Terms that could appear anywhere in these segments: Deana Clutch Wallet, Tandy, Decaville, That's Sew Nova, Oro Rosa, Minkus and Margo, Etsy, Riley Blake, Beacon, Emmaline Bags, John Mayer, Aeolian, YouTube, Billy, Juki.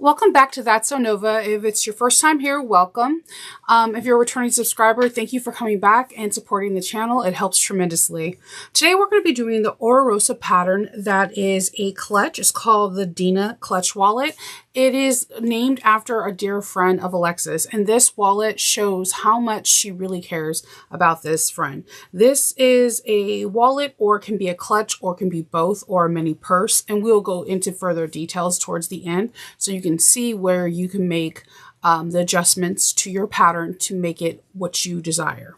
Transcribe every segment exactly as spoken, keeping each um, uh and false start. Welcome back to That's Sew Nova. If it's your first time here, welcome. Um, if you're a returning subscriber, thank you for coming back and supporting the channel. It helps tremendously. Today we're going to be doing the Oro Rosa pattern that is a clutch. It's called the Deana Clutch Wallet. It is named after a dear friend of Alexis, and this wallet shows how much she really cares about this friend. This is a wallet, or can be a clutch, or can be both, or a mini purse, and we'll go into further details towards the end so you can see where you can make um, the adjustments to your pattern to make it what you desire.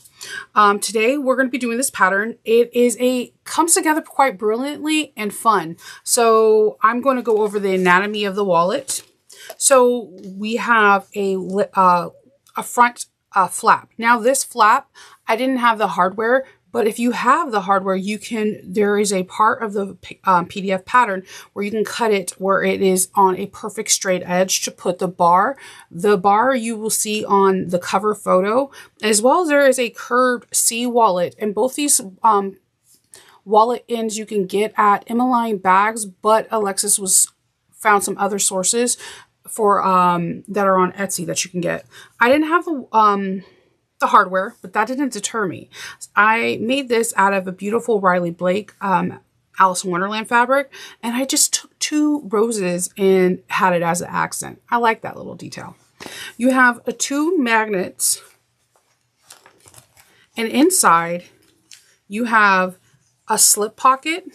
Um, today we're going to be doing this pattern. It is a comes together quite brilliantly and fun. So I'm going to go over the anatomy of the wallet. So we have a uh, a front uh, flap. Now this flap, I didn't have the hardware, but if you have the hardware, you can. There is a part of the um, P D F pattern where you can cut it where it is on a perfect straight edge to put the bar. The bar you will see on the cover photo, as well as there is a curved C wallet, and both these um, wallet ends you can get at Emmaline Bags, but Alexis was found some other sources for um, that are on Etsy that you can get. I didn't have the um, the hardware, but that didn't deter me. I made this out of a beautiful Riley Blake um, Alice in Wonderland fabric, and I just took two roses and had it as an accent. I like that little detail. You have a two magnets, and inside you have a slip pocket,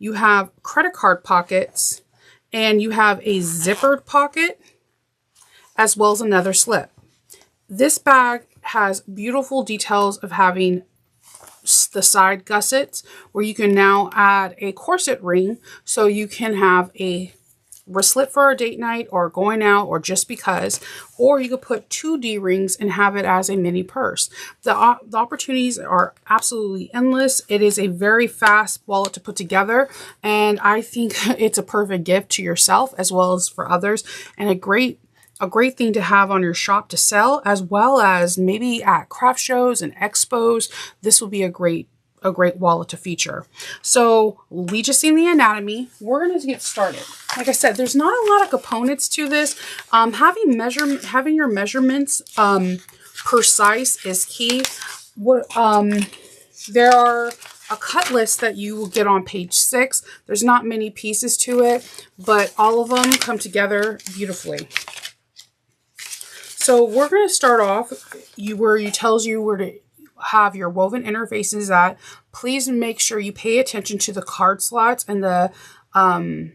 you have credit card pockets, and you have a zippered pocket, as well as another slip. This bag has beautiful details of having the side gussets where you can now add a corset ring, so you can have a wristlet for a date night or going out or just because, or you could put two D-rings and have it as a mini purse. The, uh, the opportunities are absolutely endless. It is a very fast wallet to put together, and I think it's a perfect gift to yourself as well as for others, and a great a great thing to have on your shop to sell, as well as maybe at craft shows and expos. This will be a great a great wallet to feature. So we just seen the anatomy. We're going to get started. Like I said, there's not a lot of components to this. Um, having measure having your measurements um, precise is key. What um, there are. A cut list that you will get on page six. There's not many pieces to it, but all of them come together beautifully. So we're going to start off you where you tells you where to have your woven interfaces at. Please make sure you pay attention to the card slots and the um,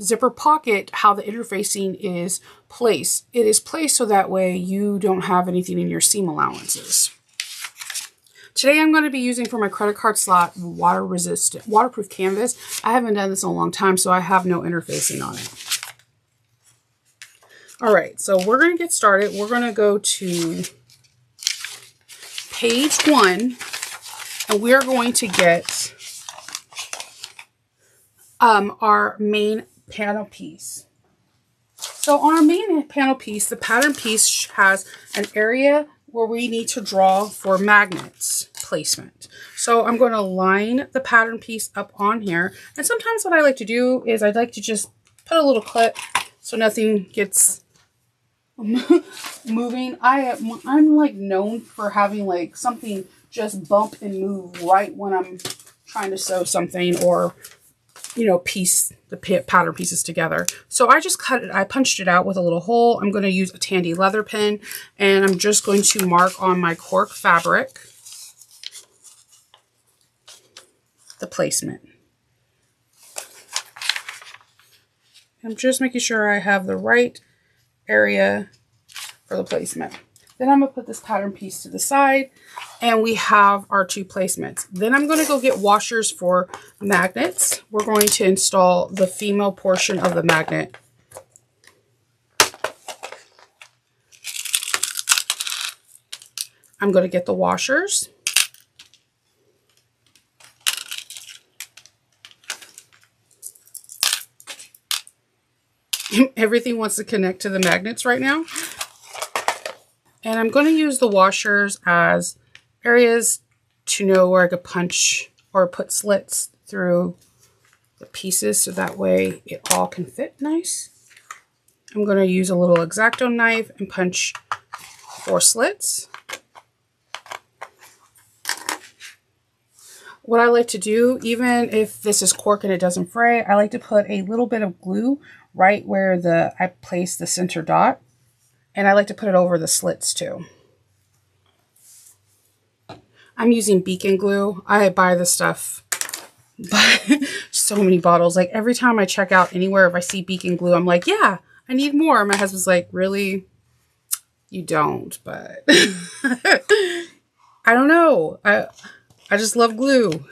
zipper pocket, how the interfacing is placed. It is placed so that way you don't have anything in your seam allowances. Today I'm going to be using for my credit card slot water resistant, waterproof canvas. I haven't done this in a long time, so I have no interfacing on it. All right, so we're going to get started. We're going to go to page one, and we're going to get um, our main panel piece. So on our main panel piece, the pattern piece has an area where we need to draw for magnets placement. So I'm going to line the pattern piece up on here. And sometimes what I like to do is I'd like to just put a little clip so nothing gets moving. I, I'm like known for having like something just bump and move right when I'm trying to sew something or, you know, piece the pattern pieces together. So I just cut it, I punched it out with a little hole. I'm going to use a Tandy leather pen, and I'm just going to mark on my cork fabric the placement. I'm just making sure I have the right area for the placement. Then I'm going to put this pattern piece to the side, and we have our two placements. Then I'm going to go get washers for magnets. We're going to install the female portion of the magnet. I'm going to get the washers. Everything wants to connect to the magnets right now. And I'm going to use the washers as areas to know where I could punch or put slits through the pieces so that way it all can fit nice. I'm going to use a little X-Acto knife and punch four slits. What I like to do, even if this is cork and it doesn't fray, I like to put a little bit of glue right where the I place the center dot, and I like to put it over the slits too. I'm using Beacon glue. I buy this stuff, but so many bottles. Like every time I check out anywhere, if I see Beacon glue, I'm like, yeah, I need more. My husband's like, really? You don't, but I don't know. I I just love glue.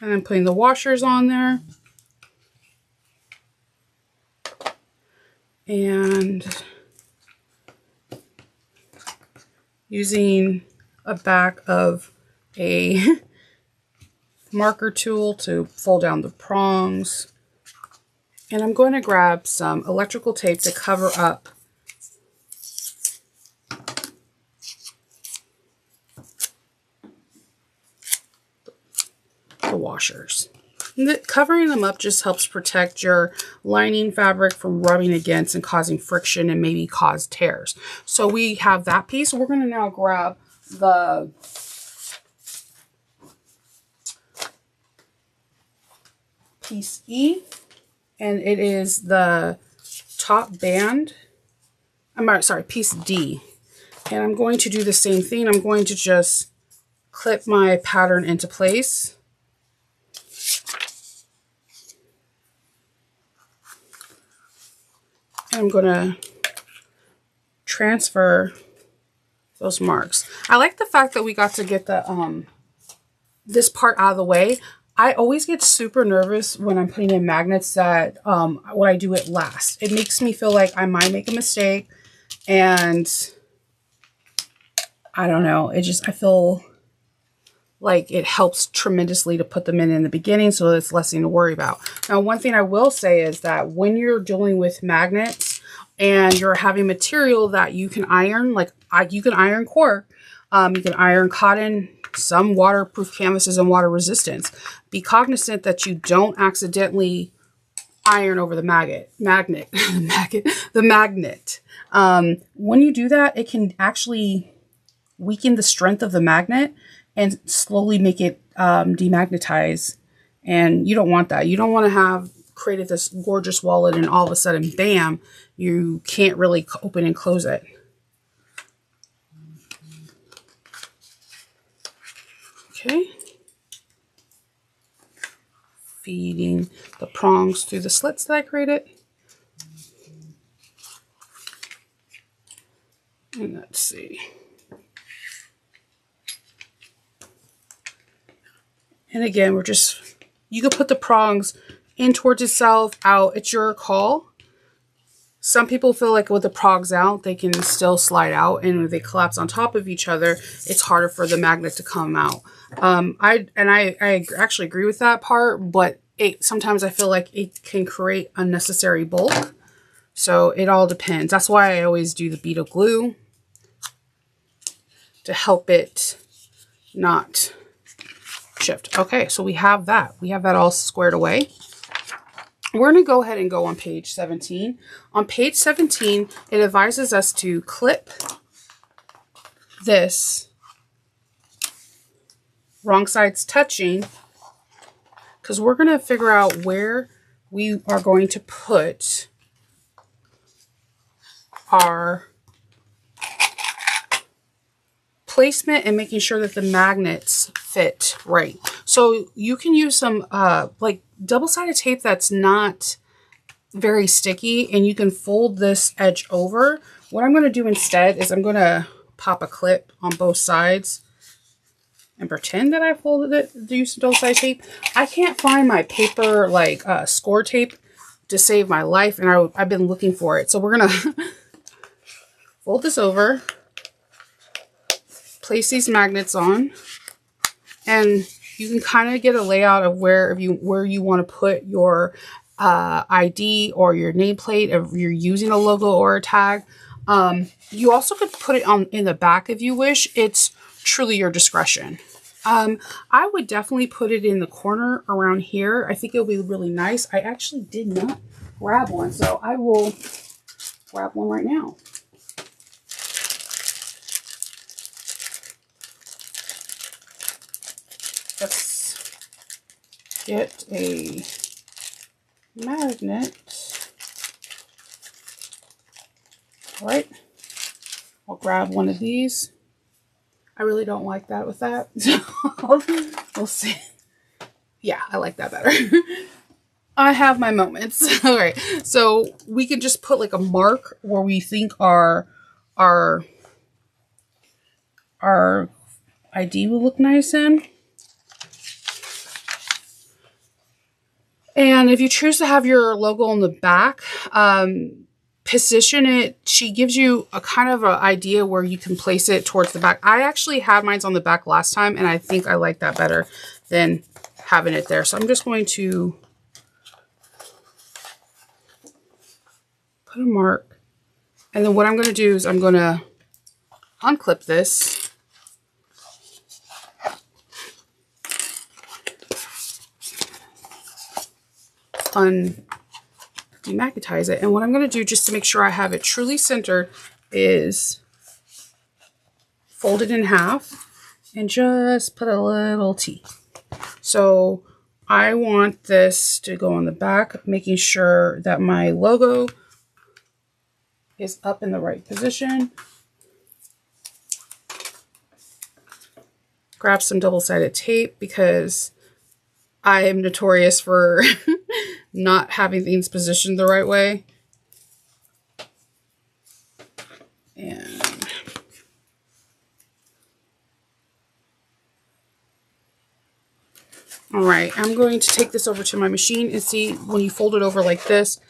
And I'm putting the washers on there. And using a back of a marker tool to fold down the prongs. And I'm going to grab some electrical tape to cover up the washers. The, covering them up just helps protect your lining fabric from rubbing against and causing friction and maybe cause tears. So we have that piece. We're going to now grab the piece E. And it is the top band, I'm sorry, piece D. And I'm going to do the same thing. I'm going to just clip my pattern into place. And I'm gonna transfer those marks. I like the fact that we got to get the um, this part out of the way. I always get super nervous when I'm putting in magnets that um, when I do it last. It makes me feel like I might make a mistake, and I don't know. It just, I feel like it helps tremendously to put them in in the beginning so that it's less thing to worry about. Now, one thing I will say is that when you're dealing with magnets and you're having material that you can iron, like I, you can iron cork, um, you can iron cotton, some waterproof canvases and water resistance. Be cognizant that you don't accidentally iron over the maggot, magnet, the maggot, the magnet. Um, when you do that, it can actually weaken the strength of the magnet and slowly make it um, demagnetize. And you don't want that. You don't want to have created this gorgeous wallet and all of a sudden, bam, you can't really open and close it. Okay, feeding the prongs through the slits that I created. And let's see. And again, we're just, you can put the prongs in towards itself, out, it's your call. Some people feel like with the prongs out, they can still slide out, and when they collapse on top of each other, it's harder for the magnet to come out. Um, I and I, I actually agree with that part, but it sometimes I feel like it can create unnecessary bulk. So it all depends. That's why I always do the bead of glue to help it not shift. Okay, so we have that. We have that all squared away. We're going to go ahead and go on page seventeen. On page seventeen, it advises us to clip this wrong sides touching, because we're going to figure out where we are going to put our placement and making sure that the magnets fit right. So you can use some uh, like double-sided tape that's not very sticky, and you can fold this edge over. What I'm going to do instead is I'm going to pop a clip on both sides and pretend that I folded it, do some double-sided tape. I can't find my paper, like uh, score tape to save my life, and I, I've been looking for it. So we're gonna fold this over, place these magnets on, and you can kind of get a layout of where if you where you want to put your uh, I D or your nameplate if you're using a logo or a tag. Um, you also could put it on in the back if you wish. It's truly your discretion. Um, I would definitely put it in the corner around here. I think it'll be really nice. I actually did not grab one, so I will grab one right now. Let's get a magnet. All right, I'll grab one of these. I really don't like that with that. We'll see. Yeah, I like that better. I have my moments. All right, so we can just put like a mark where we think our our our I D will look nice in. And if you choose to have your logo on the back, um, position it. She gives you a kind of an idea where you can place it towards the back. I actually had mine on the back last time, and I think I like that better than having it there. So I'm just going to put a mark. And then what I'm going to do is I'm going to unclip this. Un Magnetize it, and what I'm going to do just to make sure I have it truly centered is fold it in half and just put a little T. So I want this to go on the back, making sure that my logo is up in the right position. Grab some double-sided tape because I am notorious for not having things positioned the right way. And all right, I'm going to take this over to my machine and see when you fold it over like this,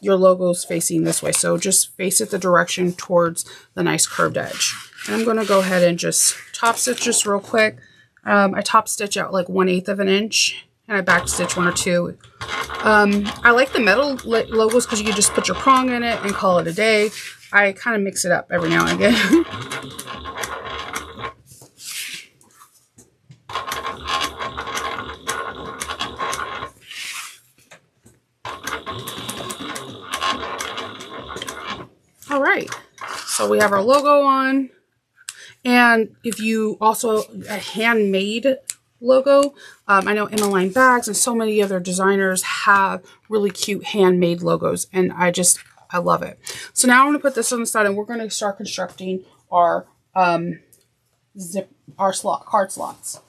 your logo's facing this way. So just face it the direction towards the nice curved edge. And I'm gonna go ahead and just top stitch just real quick. Um, I top stitch out like one eighth of an inch. And I back stitch one or two. Um, I like the metal logos because you can just put your prong in it and call it a day. I kind of mix it up every now and again. All right, so we have our logo on. And if you also a handmade logo. Um, I know Emmaline Bags and so many other designers have really cute handmade logos, and I just, I love it. So now I'm going to put this on the side, and we're going to start constructing our um, zip, our slot, card slots.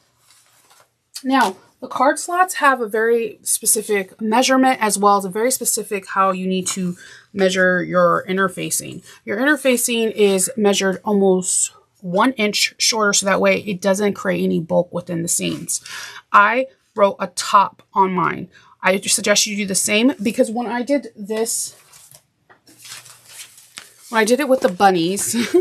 Now, the card slots have a very specific measurement as well as a very specific how you need to measure your interfacing. Your interfacing is measured almost one inch shorter, so that way it doesn't create any bulk within the seams. I wrote a top on mine. I suggest you do the same, because when I did this, when I did it with the bunnies,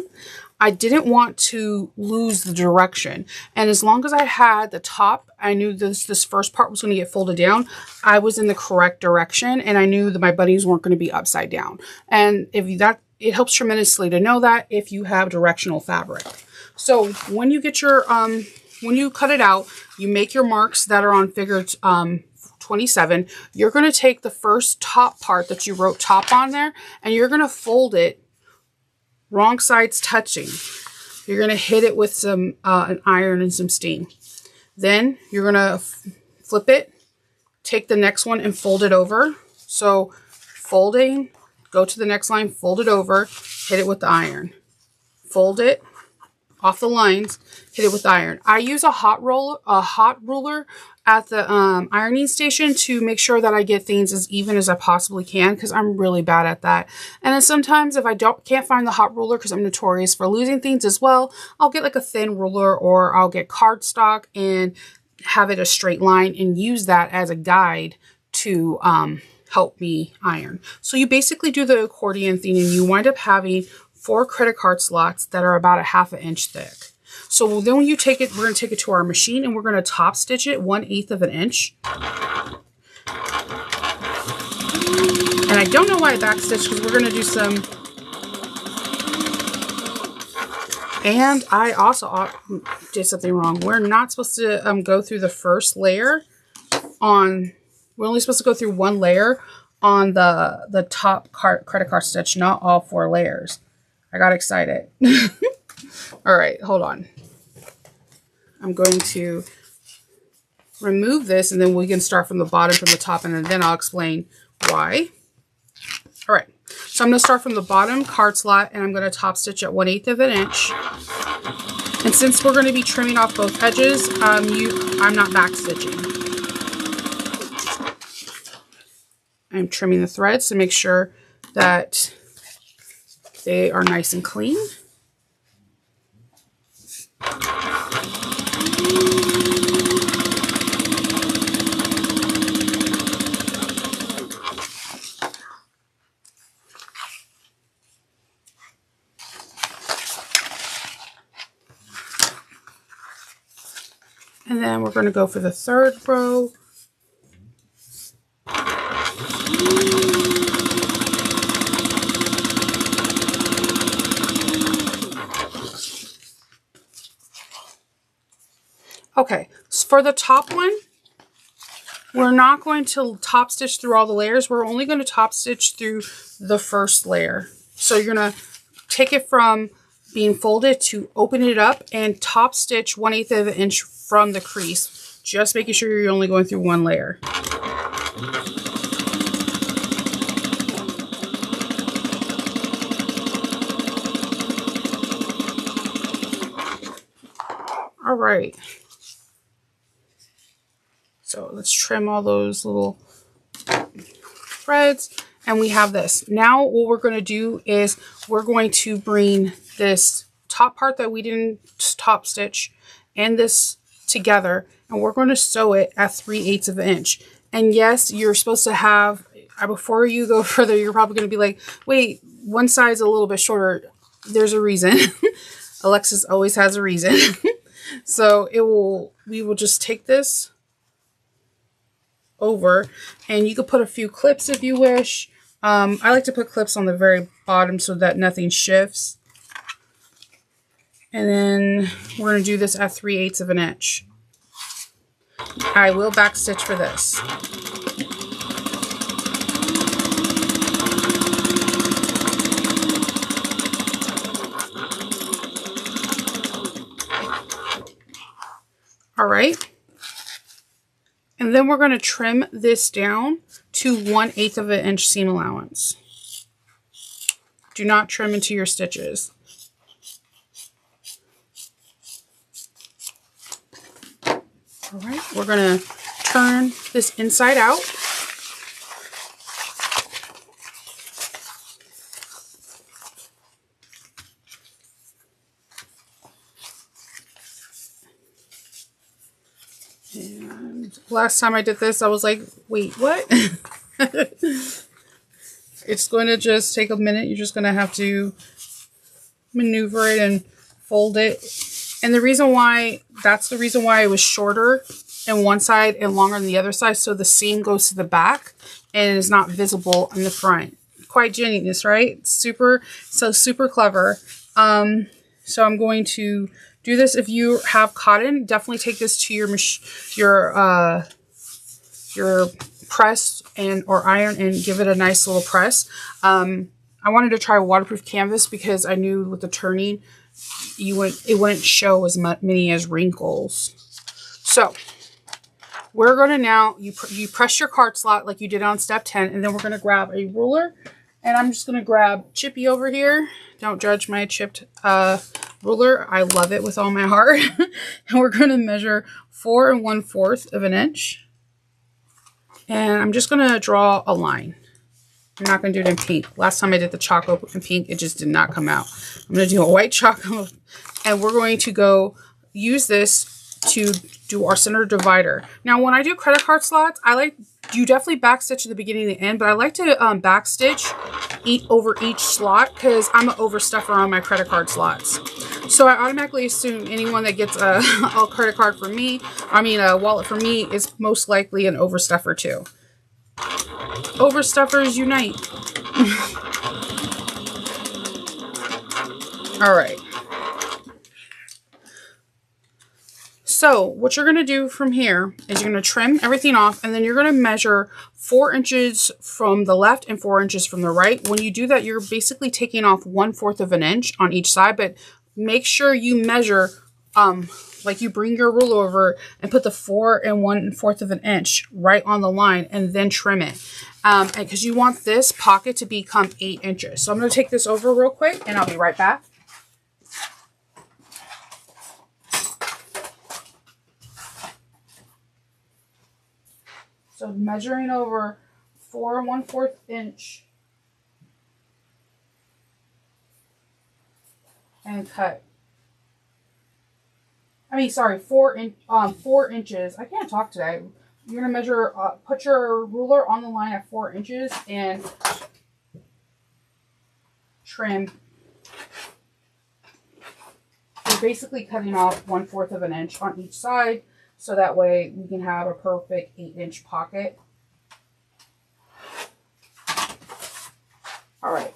I didn't want to lose the direction. And as long as I had the top, I knew this, this first part was going to get folded down. I was in the correct direction, and I knew that my bunnies weren't going to be upside down. And if that, it helps tremendously to know that if you have directional fabric. So when you get your, um, when you cut it out, you make your marks that are on figure um, twenty-seven. You're going to take the first top part that you wrote top on there, and you're going to fold it wrong sides touching. You're going to hit it with some uh, an iron and some steam. Then you're going to flip it, take the next one and fold it over. So folding, go to the next line, fold it over, hit it with the iron. Fold it off the lines, hit it with the iron. I use a hot roll, a hot ruler at the um, ironing station to make sure that I get things as even as I possibly can, because I'm really bad at that. And then sometimes if I don't can't find the hot ruler, because I'm notorious for losing things as well, I'll get like a thin ruler, or I'll get cardstock and have it a straight line and use that as a guide to um, help me iron. So you basically do the accordion thing, and you wind up having four credit card slots that are about a half an inch thick. So then when you take it, we're going to take it to our machine, and we're going to top stitch it one eighth of an inch. And I don't know why I back stitch, because we're going to do some. And I also did something wrong. We're not supposed to um, go through the first layer on, we're only supposed to go through one layer on the, the top card, credit card stitch, not all four layers. I got excited. All right, hold on. I'm going to remove this and then we can start from the bottom from the top and then I'll explain why. All right, so I'm gonna start from the bottom card slot and I'm gonna top stitch at one eighth of an inch. And since we're gonna be trimming off both edges, um, you, I'm not back stitching. I'm trimming the threads to make sure that they are nice and clean. And then we're going to go for the third row. Okay, so for the top one, we're not going to top stitch through all the layers. We're only going to top stitch through the first layer. So you're going to take it from being folded to open it up and top stitch one eighth of an inch from the crease. Just making sure you're only going through one layer. All right. So let's trim all those little threads and we have this. Now what we're going to do is we're going to bring this top part that we didn't top stitch and this together and we're going to sew it at three eighths of an inch. And yes, you're supposed to have, before you go further, you're probably going to be like, wait, one side's a little bit shorter. There's a reason. Alexis always has a reason. So it will, we will just take this over and you could put a few clips if you wish. Um, I like to put clips on the very bottom so that nothing shifts. And then we're going to do this at three eighths of an inch. I will back stitch for this. All right. And then we're going to trim this down to one eighth of an inch seam allowance. Do not trim into your stitches. All right, we're going to turn this inside out. Last time I did this, I was like, wait, what? It's going to just take a minute. You're just going to have to maneuver it and fold it. And the reason why, that's the reason why it was shorter on one side and longer on the other side. So the seam goes to the back and is not visible in the front. Quite genius, right? Super, so super clever. Um, so I'm going to do this. If you have cotton, definitely take this to your your uh, your press and or iron and give it a nice little press. Um, I wanted to try waterproof canvas because I knew with the turning, you wouldn't it wouldn't show as many as wrinkles. So we're going to now you pr you press your card slot like you did on step ten, and then we're going to grab a ruler, and I'm just going to grab Chippy over here. Don't judge my chipped Uh, ruler. I love it with all my heart. And we're going to measure four and one fourth of an inch. And I'm just going to draw a line. I'm not going to do it in pink. Last time I did the chalk in pink, it just did not come out. I'm going to do a white chalk. And we're going to go use this to do our center divider. Now, when I do credit card slots, I like, you definitely backstitch at the beginning and the end, but I like to um, backstitch eat over each slot because I'm an overstuffer on my credit card slots. So I automatically assume anyone that gets a, a credit card from me, I mean a wallet from me, is most likely an overstuffer too. Overstuffers unite. All right. So what you're going to do from here is you're going to trim everything off, and then you're going to measure four inches from the left and four inches from the right. When you do that, you're basically taking off one fourth of an inch on each side, but make sure you measure, um, like you bring your ruler over and put the four and one fourth of an inch right on the line, and then trim it. Um, and because you want this pocket to become eight inches. So I'm going to take this over real quick and I'll be right back. So measuring over four and one fourth inch and cut. I mean, sorry, four in, um, four inches. I can't talk today. You're gonna measure, uh, put your ruler on the line at four inches and trim. You're basically cutting off one fourth of an inch on each side, so that way we can have a perfect eight inch pocket. All right,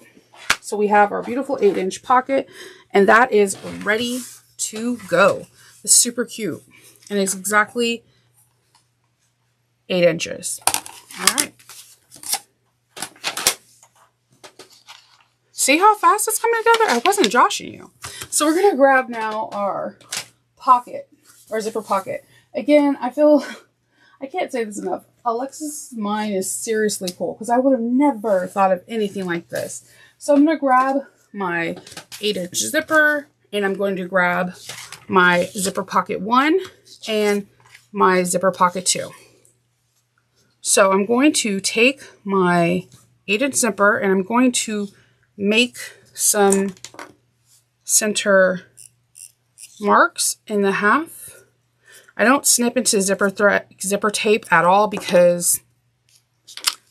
so we have our beautiful eight inch pocket, and that is ready to go. It's super cute, and it's exactly eight inches. All right. See how fast it's coming together? I wasn't joshing you. So we're gonna grab now our pocket, our zipper pocket. Again, I feel, I can't say this enough, Alexa's mine is seriously cool, because I would have never thought of anything like this. So I'm going to grab my eight inch zipper, and I'm going to grab my zipper pocket one and my zipper pocket two. So I'm going to take my eight inch zipper, and I'm going to make some center marks in the half. I don't snip into zipper thread, zipper tape at all, because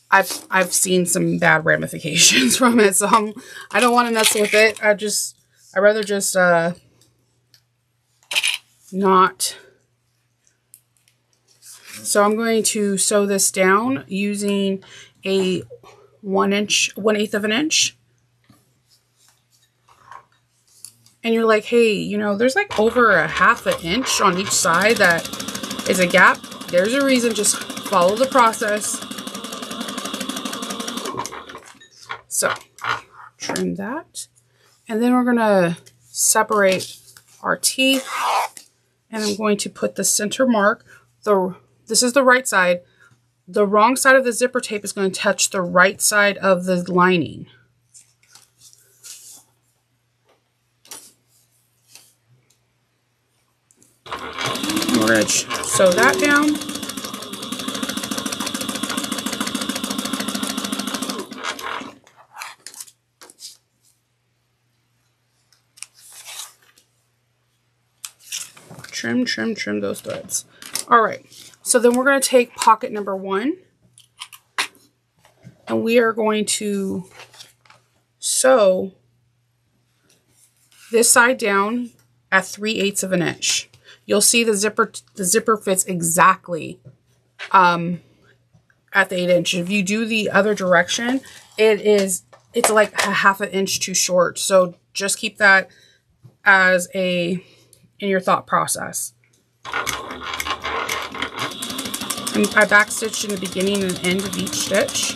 I've I've seen some bad ramifications from it. So I'm, I don't want to mess with it. I just I rather just uh, not. So I'm going to sew this down using a one inch, one eighth of an inch. And you're like, hey, you know, there's like over a half an inch on each side that is a gap. There's a reason. Just follow the process. So trim that. And then we're going to separate our teeth. And I'm going to put the center mark. The, this is the right side. The wrong side of the zipper tape is going to touch the right side of the lining. Going to sew that down. Trim, trim, trim those threads. All right. So then we're going to take pocket number one, and we are going to sew this side down at three eighths of an inch. You'll see the zipper, the zipper fits exactly um, at the eight inch. If you do the other direction, it is, it's like a half an inch too short. So just keep that as a, in your thought process. And I back stitched in the beginning and end of each stitch.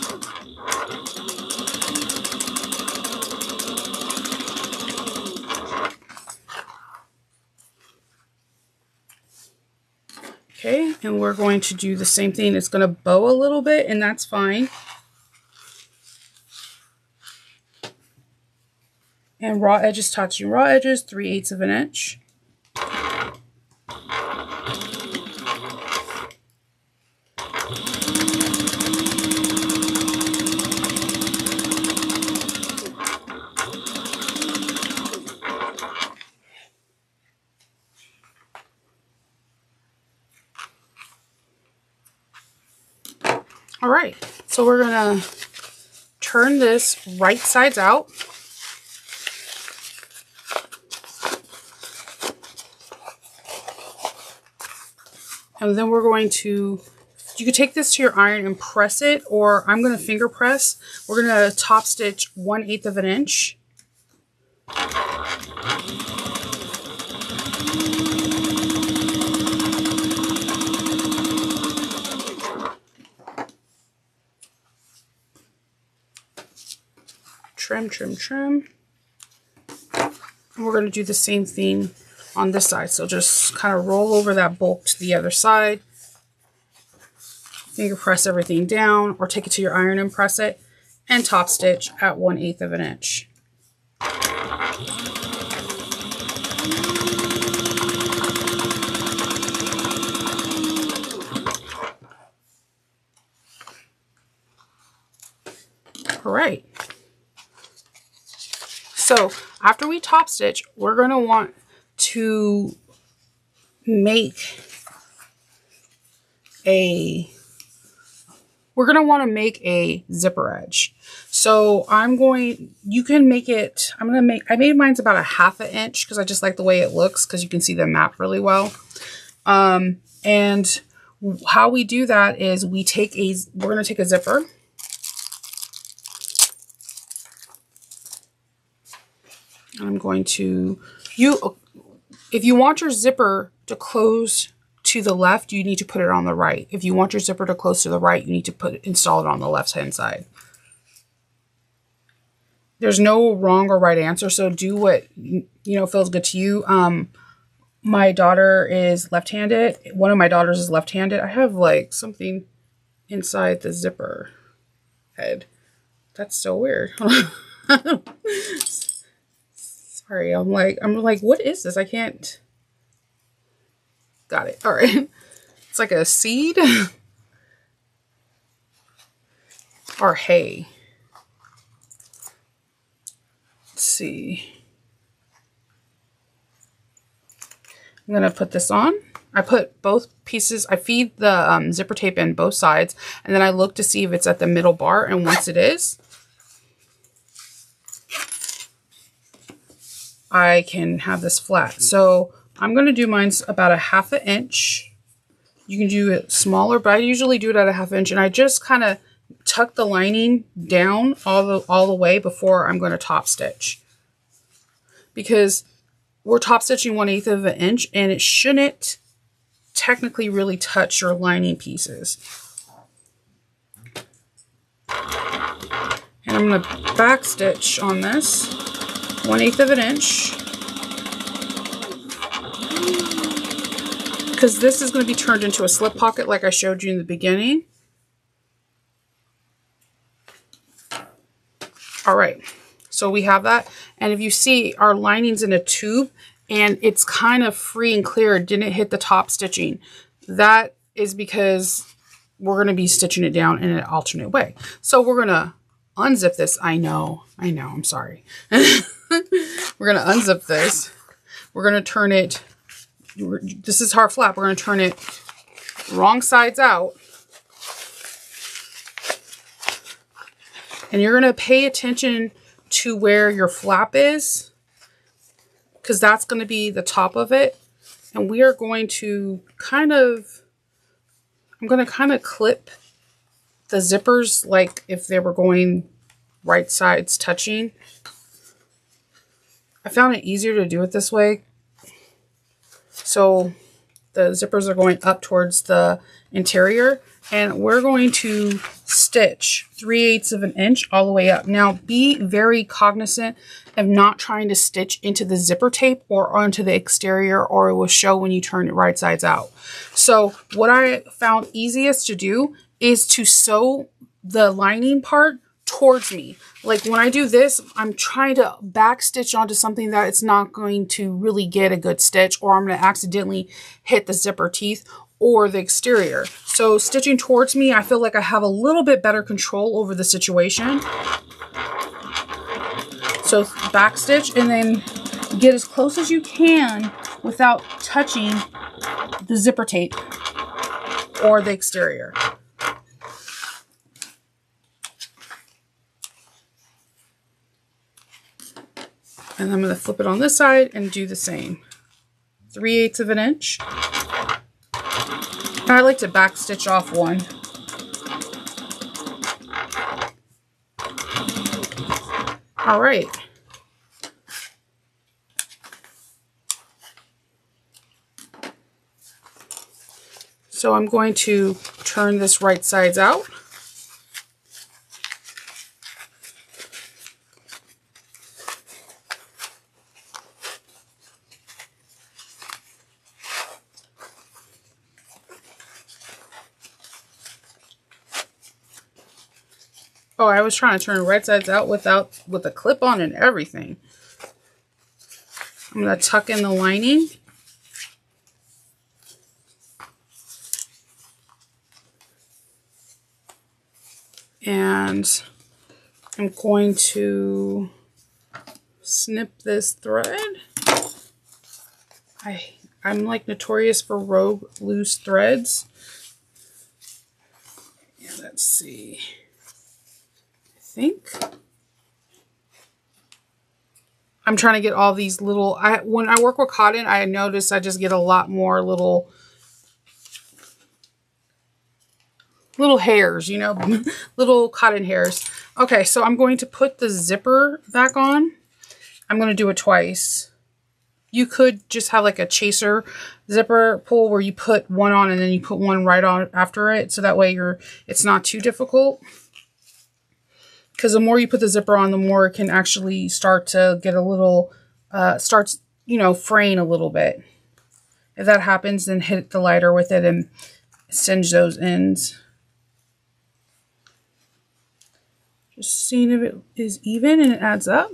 Okay, and we're going to do the same thing. It's going to bow a little bit, and that's fine. And raw edges touching raw edges, three eighths of an inch. All right, so we're gonna turn this right sides out. And then we're going to, you can take this to your iron and press it, or I'm gonna finger press. We're gonna top stitch one eighth of an inch. trim, trim, trim. And we're going to do the same thing on this side. So just kind of roll over that bulk to the other side. Finger press everything down, or take it to your iron and press it, and top stitch at one eighth of an inch. All right. So after we top stitch, we're going to want to make a We're going to want to make a zipper edge. So I'm going, you can make it, I'm going to make, I made mine's about a half an inch because I just like the way it looks because you can see the map really well. Um, and how we do that is we take a, we're going to take a zipper. And I'm going to, you, if you want your zipper to close to the left, you need to put it on the right. If you want your zipper to close to the right, you need to put install it on the left hand side. There's no wrong or right answer, so do what you know feels good to you. Um, my daughter is left-handed. One of my daughters is left-handed. I have like something inside the zipper head. That's so weird. Sorry, I'm like I'm like what is this? I can't. Got it. All right. It's like a seed or hay. Let's see. I'm going to put this on. I put both pieces. I feed the um, zipper tape in both sides, and then I look to see if it's at the middle bar. And once it is, I can have this flat. So I'm going to do mine's about a half an inch. You can do it smaller, but I usually do it at a half inch, and I just kind of tuck the lining down all the, all the way before I'm going to top stitch, because we're top stitching one eighth of an inch and it shouldn't technically really touch your lining pieces. And I'm going to back stitch on this one eighth of an inch, because this is going to be turned into a slip pocket like I showed you in the beginning. All right, so we have that. And if you see, our lining's in a tube and it's kind of free and clear. It didn't hit the top stitching. That is because we're going to be stitching it down in an alternate way. So we're going to unzip this. I know, I know, I'm sorry. We're going to unzip this. We're going to turn it. This is hard flap. We're going to turn it wrong sides out. And you're going to pay attention to where your flap is, because that's going to be the top of it. And we are going to kind of, I'm going to kind of clip the zippers like if they were going right sides touching. I found it easier to do it this way. So the zippers are going up towards the interior, and we're going to stitch three eighths of an inch all the way up. Now be very cognizant of not trying to stitch into the zipper tape or onto the exterior, or it will show when you turn it right sides out. So what I found easiest to do is to sew the lining part towards me. Like when I do this, I'm trying to back stitch onto something that it's not going to really get a good stitch, or I'm going to accidentally hit the zipper teeth or the exterior. So stitching towards me, I feel like I have a little bit better control over the situation. So back stitch, and then get as close as you can without touching the zipper tape or the exterior. And I'm going to flip it on this side and do the same. three eighths of an inch. And I like to back stitch off one. All right. So I'm going to turn this right sides out. Oh, I was trying to turn right sides out without with a clip on and everything. I'm going to tuck in the lining. And I'm going to snip this thread. I, I'm like notorious for rogue loose threads. Yeah, let's see. I think I'm trying to get all these little, I when I work with cotton, I notice I just get a lot more little little hairs, you know, little cotton hairs. Okay, so I'm going to put the zipper back on. I'm going to do it twice. You could just have like a chaser zipper pull where you put one on and then you put one right on after it. So that way you're, it's not too difficult. Because the more you put the zipper on, the more it can actually start to get a little, uh, starts, you know, fraying a little bit. If that happens, then hit the lighter with it and singe those ends. Just seeing if it is even and it adds up.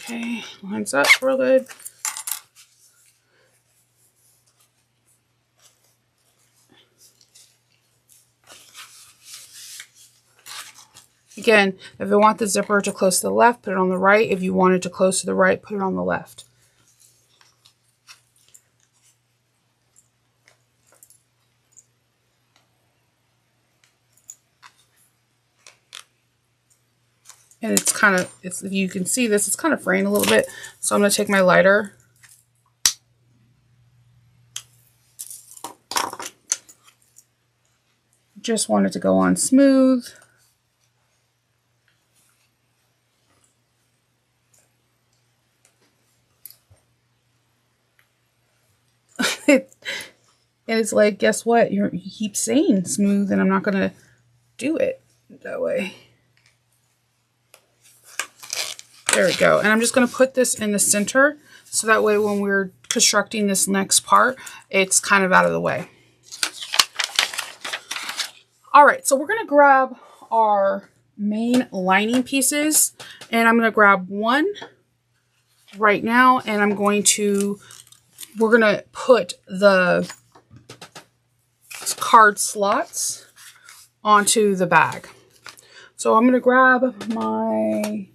Okay, lines up real good. Again, if you want the zipper to close to the left, put it on the right. If you want it to close to the right, put it on the left. And it's kind of, it's, if you can see this, it's kind of fraying a little bit. So I'm going to take my lighter. Just want it to go on smooth. And it's like, guess what? You're, you keep saying smooth, and I'm not going to do it that way. There we go. And I'm just going to put this in the center so that way when we're constructing this next part, it's kind of out of the way. All right, so we're going to grab our main lining pieces, and I'm going to grab one right now, and I'm going to, we're going to put the card slots onto the bag. So I'm going to grab my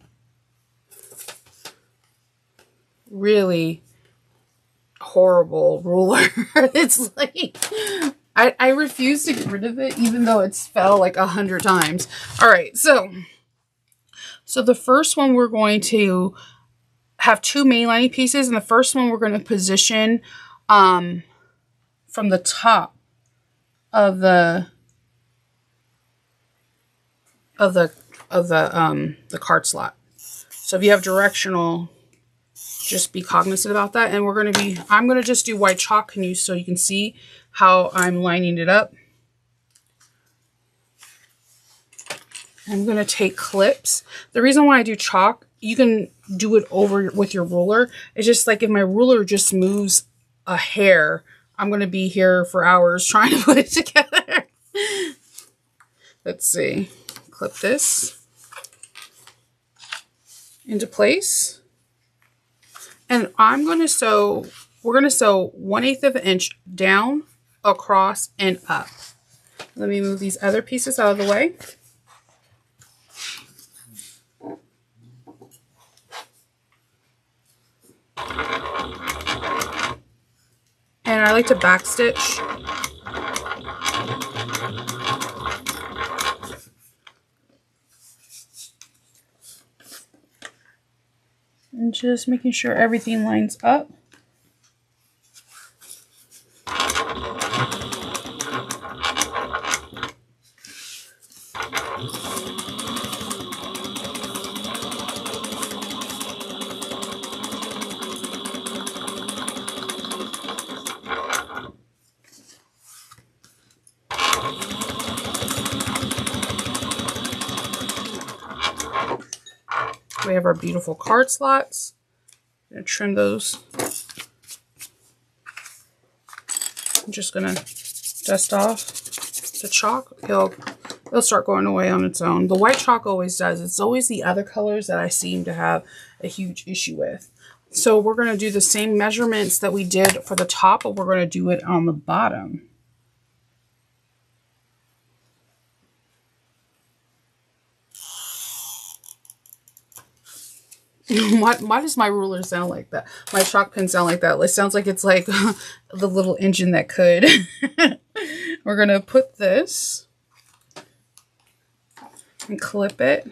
really horrible ruler. It's like I, I refuse to get rid of it, even though it's fell like a hundred times. All right, so so the first one, we're going to have two main lining pieces, and the first one we're going to position um from the top of the of the of the um the card slot. So if you have directional, just be cognizant about that. And we're going to be, I'm going to just do white chalk and you, so you can see how I'm lining it up. I'm going to take clips. The reason why I do chalk, you can do it over with your ruler. It's just like if my ruler just moves a hair, I'm going to be here for hours trying to put it together. Let's see. Clip this into place. And I'm going to sew, we're going to sew one eighth of an inch down, across, and up. Let me move these other pieces out of the way. And I like to back stitch. And just making sure everything lines up. We have our beautiful card slots. I'm gonna trim those. I'm just gonna dust off the chalk. It'll it'll start going away on its own. The white chalk always does. It's always the other colors that I seem to have a huge issue with. So we're going to do the same measurements that we did for the top, but we're going to do it on the bottom. Why, why does my ruler sound like that? My chalk pen sound like that? It sounds like it's like the little engine that could. We're going to put this and clip it.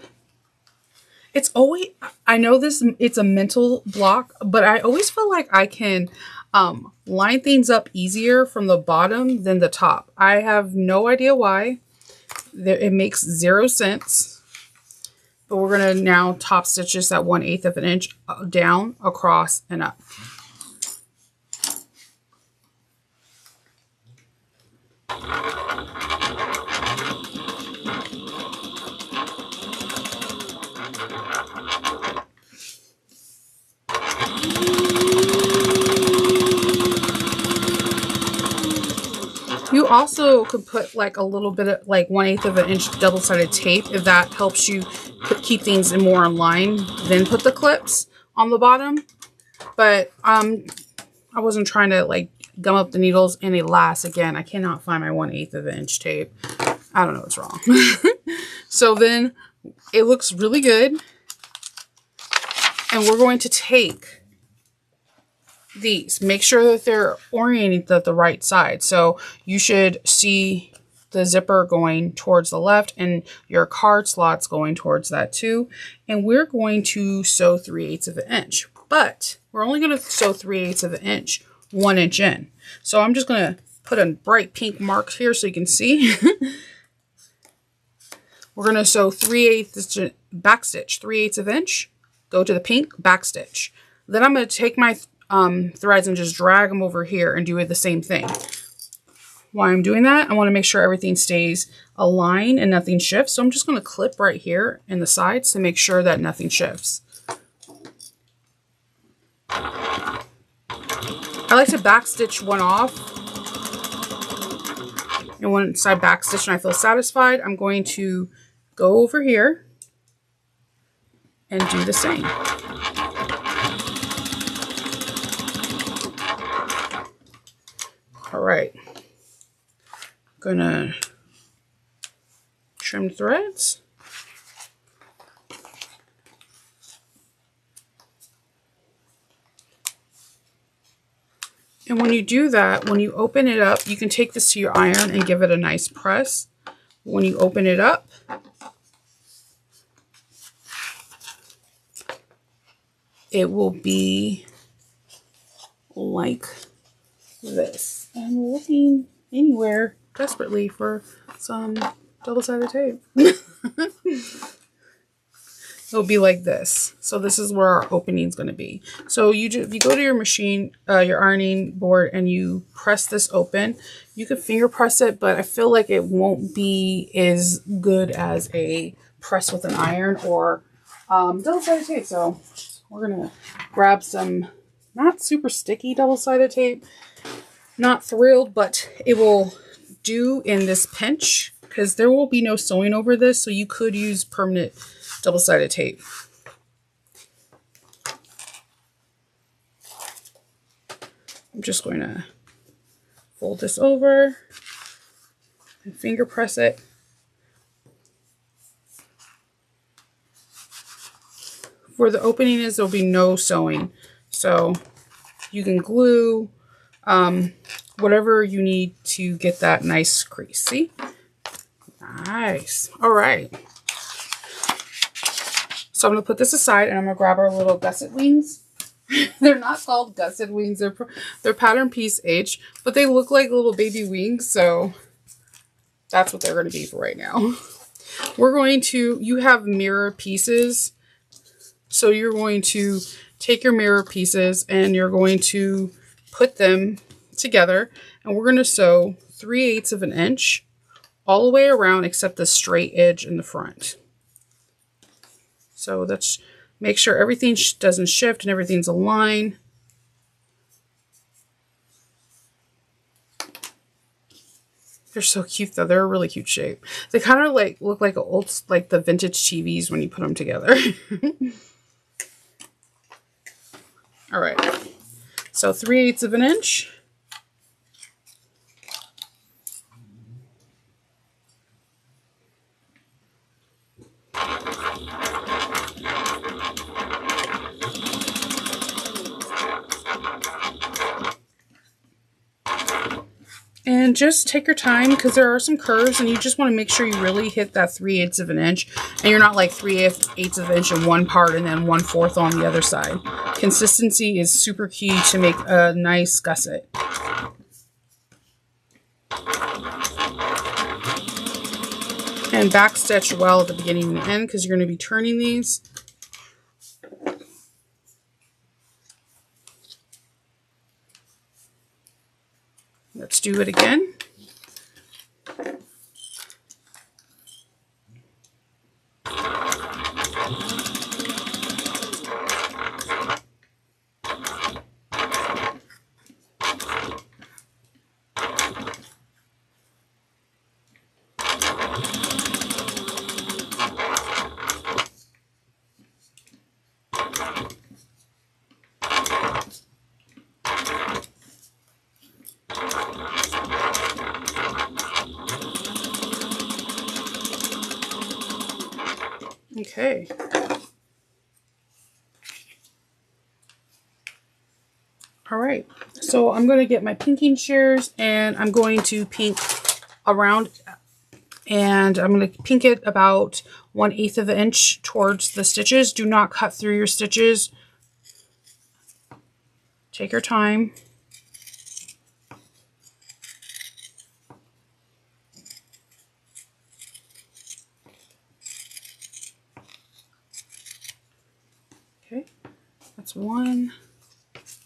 It's always, I know this, it's a mental block, but I always feel like I can um, line things up easier from the bottom than the top. I have no idea why. It makes zero sense. But we're going to now top stitch just that one eighth of an inch down, across, and up. You also could put like a little bit of like one eighth of an inch double-sided tape if that helps you keep things more in line, then put the clips on the bottom. But um, I wasn't trying to like gum up the needles, and alas, again, I cannot find my one eighth of an inch tape. I don't know what's wrong. So then it looks really good. And we're going to take these, make sure that they're oriented at the right side. So you should see the zipper going towards the left and your card slots going towards that too. And we're going to sew three eighths of an inch, but we're only going to sew three eighths of an inch, one inch in. So I'm just going to put a bright pink mark here so you can see. We're going to sew three eighths back stitch, three eighths of an inch, go to the pink back stitch. Then I'm going to take my um, threads and just drag them over here and do the same thing. Why I'm doing that, I want to make sure everything stays aligned and nothing shifts. So I'm just going to clip right here in the sides to make sure that nothing shifts. I like to back stitch one off. And once I back stitch and I feel satisfied, I'm going to go over here and do the same. All right. Gonna trim threads. And when you do that, when you open it up, you can take this to your iron and give it a nice press. When you open it up, it will be like this. I'm looking anywhere desperately for some double-sided tape. It'll be like this. So this is where our opening is going to be. So you do, if you go to your machine, uh, your ironing board, and you press this open, you can finger press it, but I feel like it won't be as good as a press with an iron or um, double-sided tape. So we're going to grab some not super sticky double-sided tape. Not thrilled, but it will do in this pinch because there will be no sewing over this, so you could use permanent double-sided tape. I'm just going to fold this over and finger press it. Where the opening is, there'll be no sewing, so you can glue um, whatever you need to get that nice crease. See? Nice. All right. So I'm going to put this aside and I'm going to grab our little gusset wings. They're not called gusset wings. They're, they're pattern piece H, but they look like little baby wings. So that's what they're going to be for right now. We're going to, you have mirror pieces. So you're going to take your mirror pieces and you're going to put them together, and we're going to sew three eighths of an inch all the way around except the straight edge in the front. So that's, make sure everything sh doesn't shift and everything's aligned. They're so cute though. They're a really cute shape. They kind of like look like old, like the vintage T Vs when you put them together. All right. So three eighths of an inch. And just take your time because there are some curves and you just want to make sure you really hit that three eighths of an inch and you're not like three eighths of an inch in one part and then one fourth on the other side. Consistency is super key to make a nice gusset. And back stitch well at the beginning and the end because you're going to be turning these. Let's do it again. Okay. All right. So I'm going to get my pinking shears and I'm going to pink around and I'm going to pink it about one eighth of an inch towards the stitches. Do not cut through your stitches. Take your time. One. It's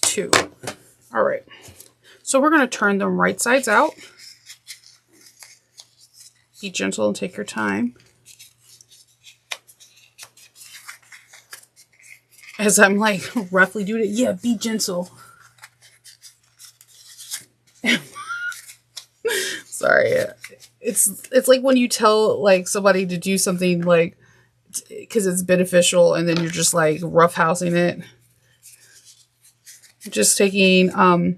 two. All right. So we're going to turn them right sides out. Be gentle and take your time. As I'm like roughly doing it. Yeah, be gentle. Sorry. It's it's like when you tell like somebody to do something like because it's beneficial and then you're just like roughhousing it. Just taking um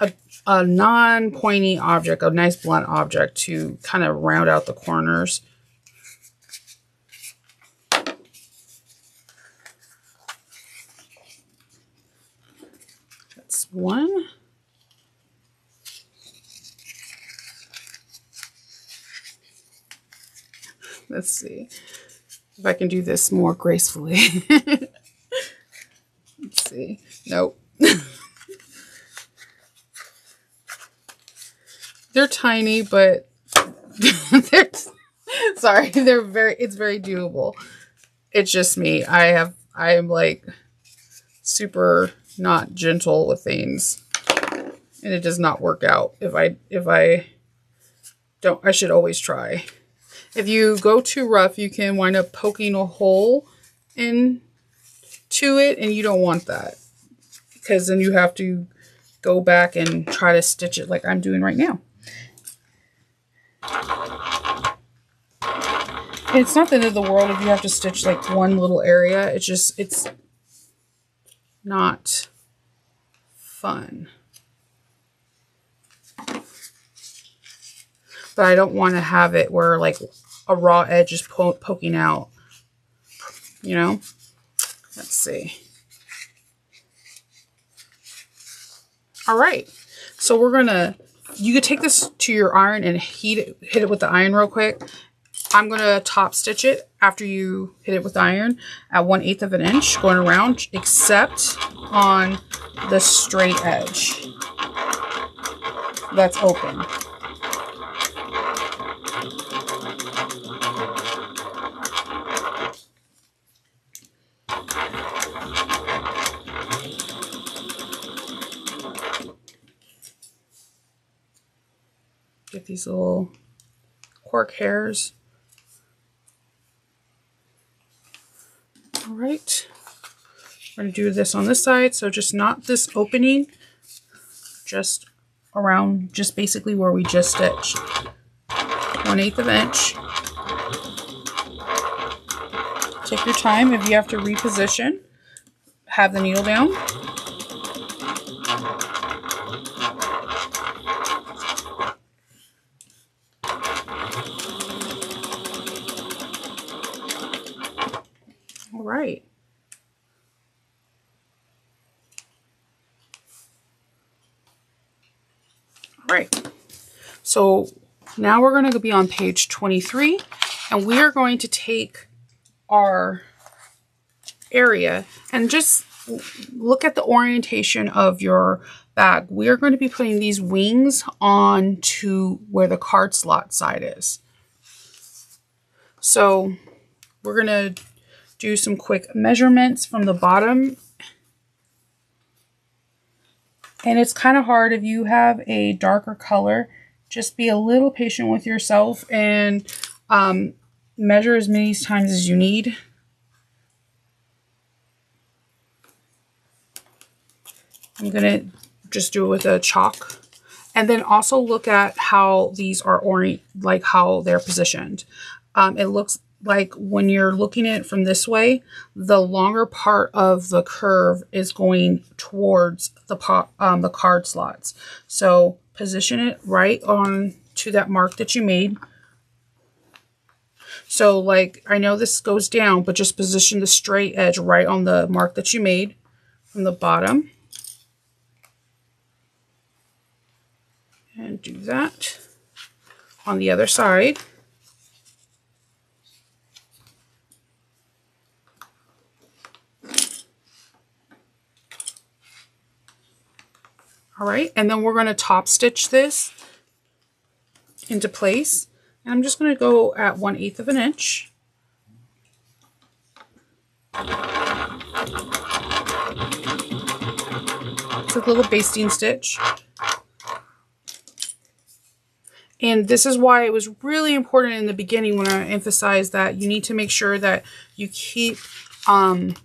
a, a non-pointy object, a nice blunt object to kind of round out the corners. One. Let's see if I can do this more gracefully. Let's see. Nope. They're tiny, but they're sorry, they're very it's very doable. It's just me. I have I am like super not gentle with things and it does not work out. If I, if I don't, I should always try. If you go too rough, you can wind up poking a hole in to it and you don't want that because then you have to go back and try to stitch it like I'm doing right now. And it's not the end of the world if you have to stitch like one little area. It's just, it's not fun. But I don't want to have it where like a raw edge is po poking out, you know? Let's see. All right. So we're going to, you could take this to your iron and heat it, hit it with the iron real quick. I'm going to top stitch it after you hit it with iron at one eighth of an inch going around, except on the straight edge that's open. get these little cork hairs. All right, we're gonna do this on this side. So just not this opening, just around, just basically where we just stitched. One eighth of an inch. Take your time. If you have to reposition, have the needle down. All right. All right. So now we're going to be on page twenty-three, and we are going to take our area and just look at the orientation of your bag. We are going to be putting these wings on to where the card slot side is. So we're going to do some quick measurements from the bottom. And it's kind of hard if you have a darker color, just be a little patient with yourself and um, measure as many times as you need. I'm gonna just do it with a chalk, and then also look at how these are orient, like how they're positioned. Um, it looks like when you're looking at it from this way, the longer part of the curve is going towards the pot, um, the card slots. So position it right on to that mark that you made. So like, I know this goes down, but just position the straight edge right on the mark that you made from the bottom. And do that on the other side. All right, and then we're gonna top stitch this into place. And I'm just going to go at one eighth of an inch. It's a little basting stitch. And this is why it was really important in the beginning when I emphasized that you need to make sure that you keep um,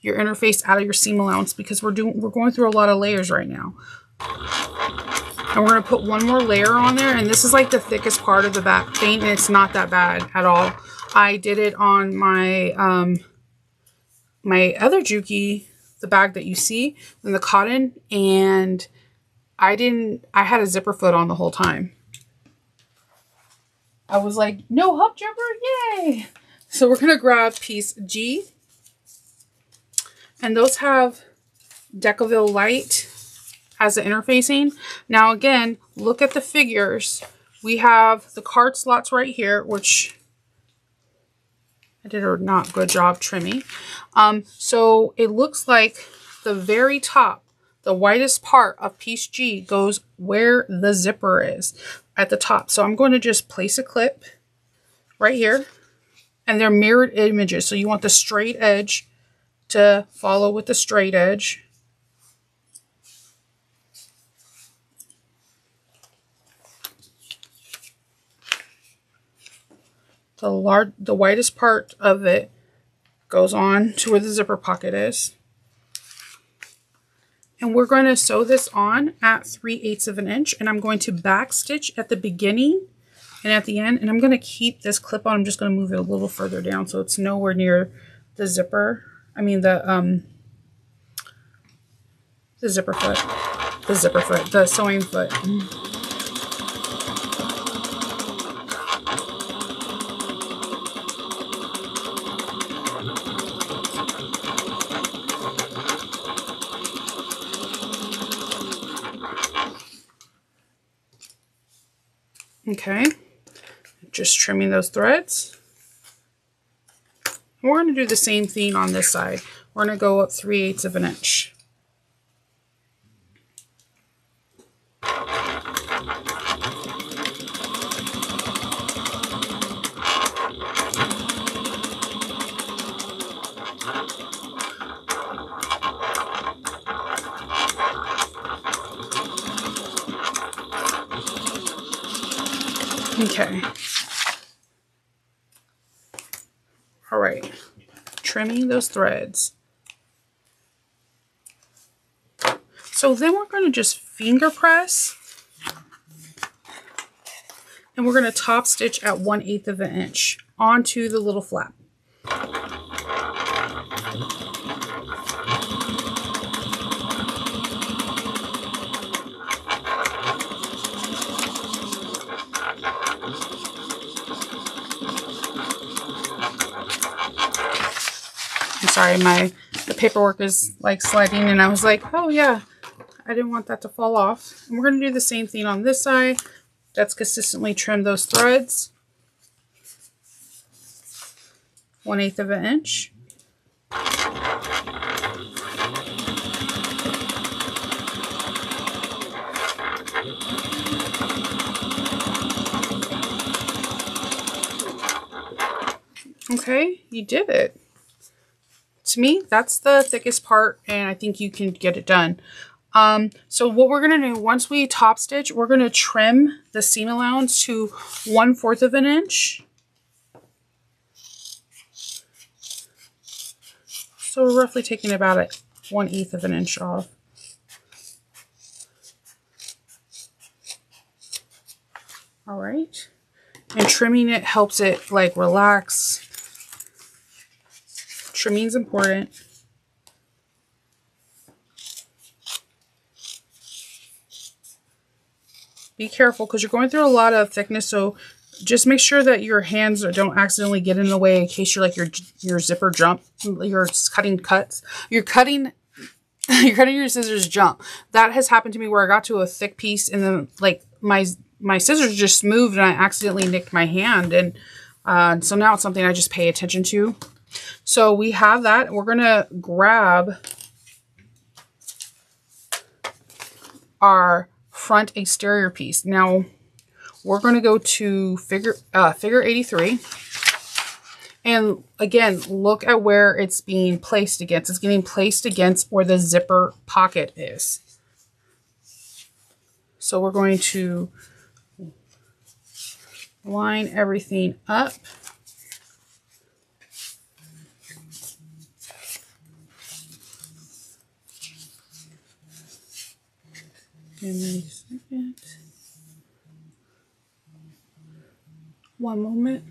your interface out of your seam allowance, because we're doing we're going through a lot of layers right now. And we're going to put one more layer on there, and this is like the thickest part of the back thing, and it's not that bad at all. I did it on my um, my other Juki, the bag that you see, and the cotton, and I didn't, I had a zipper foot on the whole time. I was like, no hub jumper, yay! So we're going to grab piece G, and those have Decaville Light as the interfacing. Now again, look at the figures. We have the card slots right here, which I did a not good job trimming. Um, so it looks like the very top, the widest part of piece G goes where the zipper is at the top. So I'm going to just place a clip right here, and they're mirrored images. So you want the straight edge to follow with the straight edge. The large, the widest part of it goes on to where the zipper pocket is. And we're going to sew this on at three eighths of an inch, and I'm going to back stitch at the beginning and at the end, and I'm going to keep this clip on. I'm just going to move it a little further down so it's nowhere near the zipper. I mean the um the zipper foot. The zipper foot, the sewing foot. Okay, just trimming those threads. We're going to do the same thing on this side. We're going to go up three eighths of an inch. Okay. All right. Trimming those threads. So then we're going to just finger press. And we're going to top stitch at one eighth of an inch onto the little flap. I'm sorry, my the paperwork is like sliding and I was like, oh yeah, I didn't want that to fall off. And we're going to do the same thing on this side. That's consistently trim those threads. one eighth of an inch. Okay, you did it. To me, that's the thickest part, and I think you can get it done. Um, so what we're going to do, once we top stitch, we're going to trim the seam allowance to one fourth of an inch. So we're roughly taking about a one eighth of an inch off. All right. And trimming it helps it like relax. Trimming's important. Be careful because you're going through a lot of thickness, so just make sure that your hands don't accidentally get in the way in case you're like your your zipper jump, you're cutting cuts, you're cutting, you're cutting your scissors jump. That has happened to me where I got to a thick piece and then like my my scissors just moved and I accidentally nicked my hand, and uh, so now it's something I just pay attention to. So we have that. We're gonna grab our front exterior piece. Now we're going to go to figure uh, figure eighty-three, and again look at where it's being placed against. It's getting placed against where the zipper pocket is. So we're going to line everything up. Give me a second. One moment.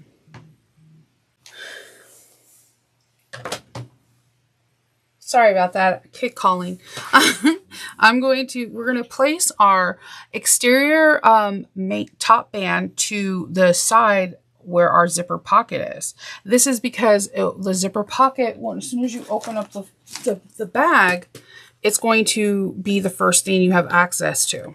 Sorry about that. Kid calling. I'm going to, we're going to place our exterior um, top band to the side where our zipper pocket is. This is because it, the zipper pocket, well, as soon as you open up the, the, the bag, it's going to be the first thing you have access to.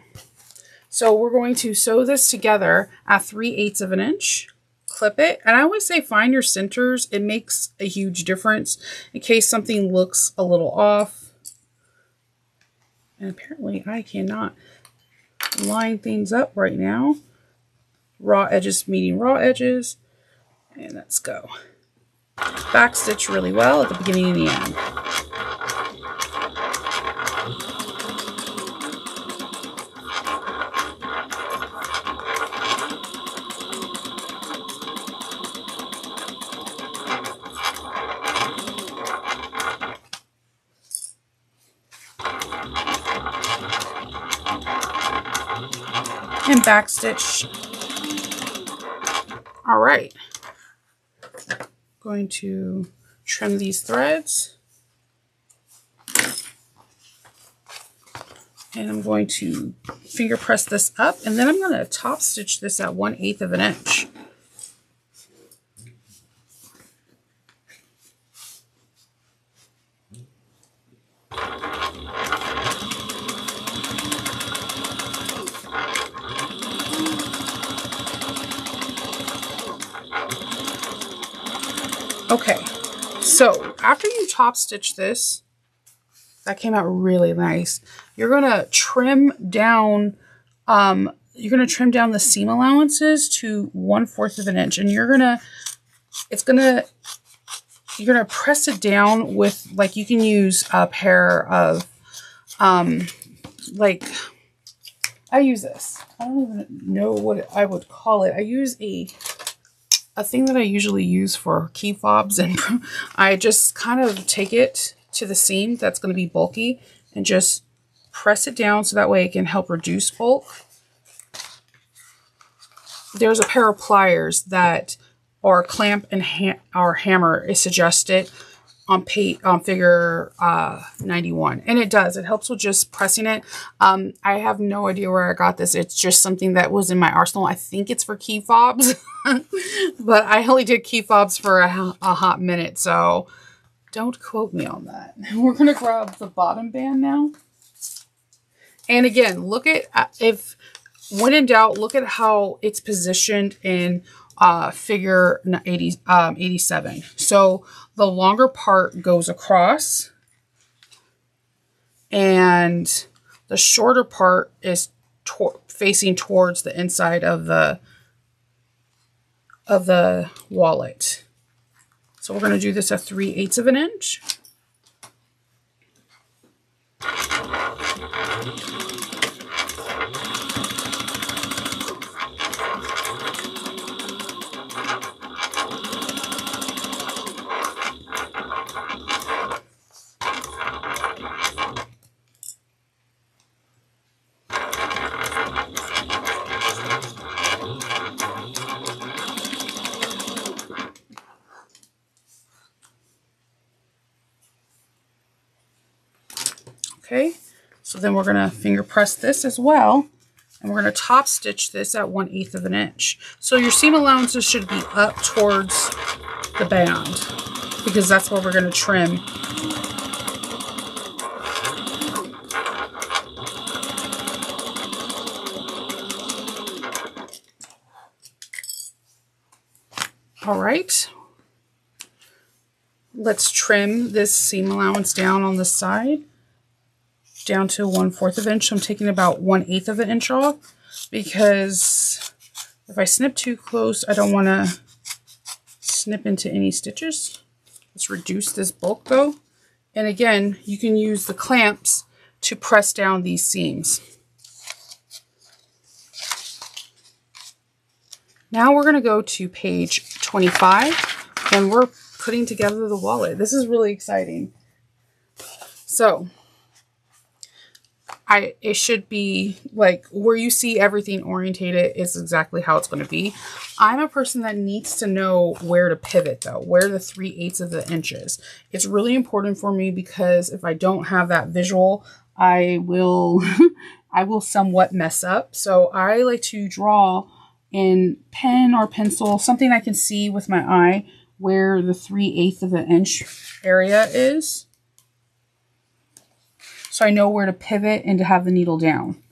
So we're going to sew this together at three eighths of an inch, clip it, and I always say find your centers. It makes a huge difference in case something looks a little off. And apparently I cannot line things up right now. Raw edges meeting raw edges, and let's go. Back stitch really well at the beginning and the end. And back stitch. All right. I'm going to trim these threads. And I'm going to finger press this up, and then I'm going to top stitch this at one eighth of an inch. Okay, so after you top stitch this, that came out really nice. You're gonna trim down, um, you're gonna trim down the seam allowances to one fourth of an inch, and you're gonna, it's gonna, you're gonna press it down with, like, you can use a pair of, um, like, I use this. I don't even know what I would call it. I use a a thing that I usually use for key fobs, and I just kind of take it to the seam that's going to be bulky and just press it down so that way it can help reduce bulk. There's a pair of pliers that are clamp and ha or hammer is suggested on page, on figure uh, ninety-one. And it does. It helps with just pressing it. Um, I have no idea where I got this. It's just something that was in my arsenal. I think it's for key fobs. But I only did key fobs for a, a hot minute. So don't quote me on that. We're going to grab the bottom band now. And again, look at, if when in doubt, look at how it's positioned in Uh, figure eighty, um, eighty-seven. So the longer part goes across and the shorter part is tor- facing towards the inside of the of the wallet. So we're going to do this at three eighths of an inch. Okay, so then we're gonna finger press this as well, and we're gonna top stitch this at one eighth of an inch. So your seam allowances should be up towards the band because that's where we're gonna trim. All right, let's trim this seam allowance down on this side, down to one fourth of an inch. I'm taking about one eighth of an inch off because if I snip too close, I don't want to snip into any stitches. Let's reduce this bulk though. And again, you can use the clamps to press down these seams. Now we're going to go to page twenty-five and we're putting together the wallet. This is really exciting. So I, it should be like where you see everything orientated is exactly how it's going to be. I'm a person that needs to know where to pivot though, where the three eighths of the inch is. It's really important for me because if I don't have that visual, I will, I will somewhat mess up. So I like to draw in pen or pencil, something I can see with my eye where the three eighths of an inch area is, so I know where to pivot and to have the needle down.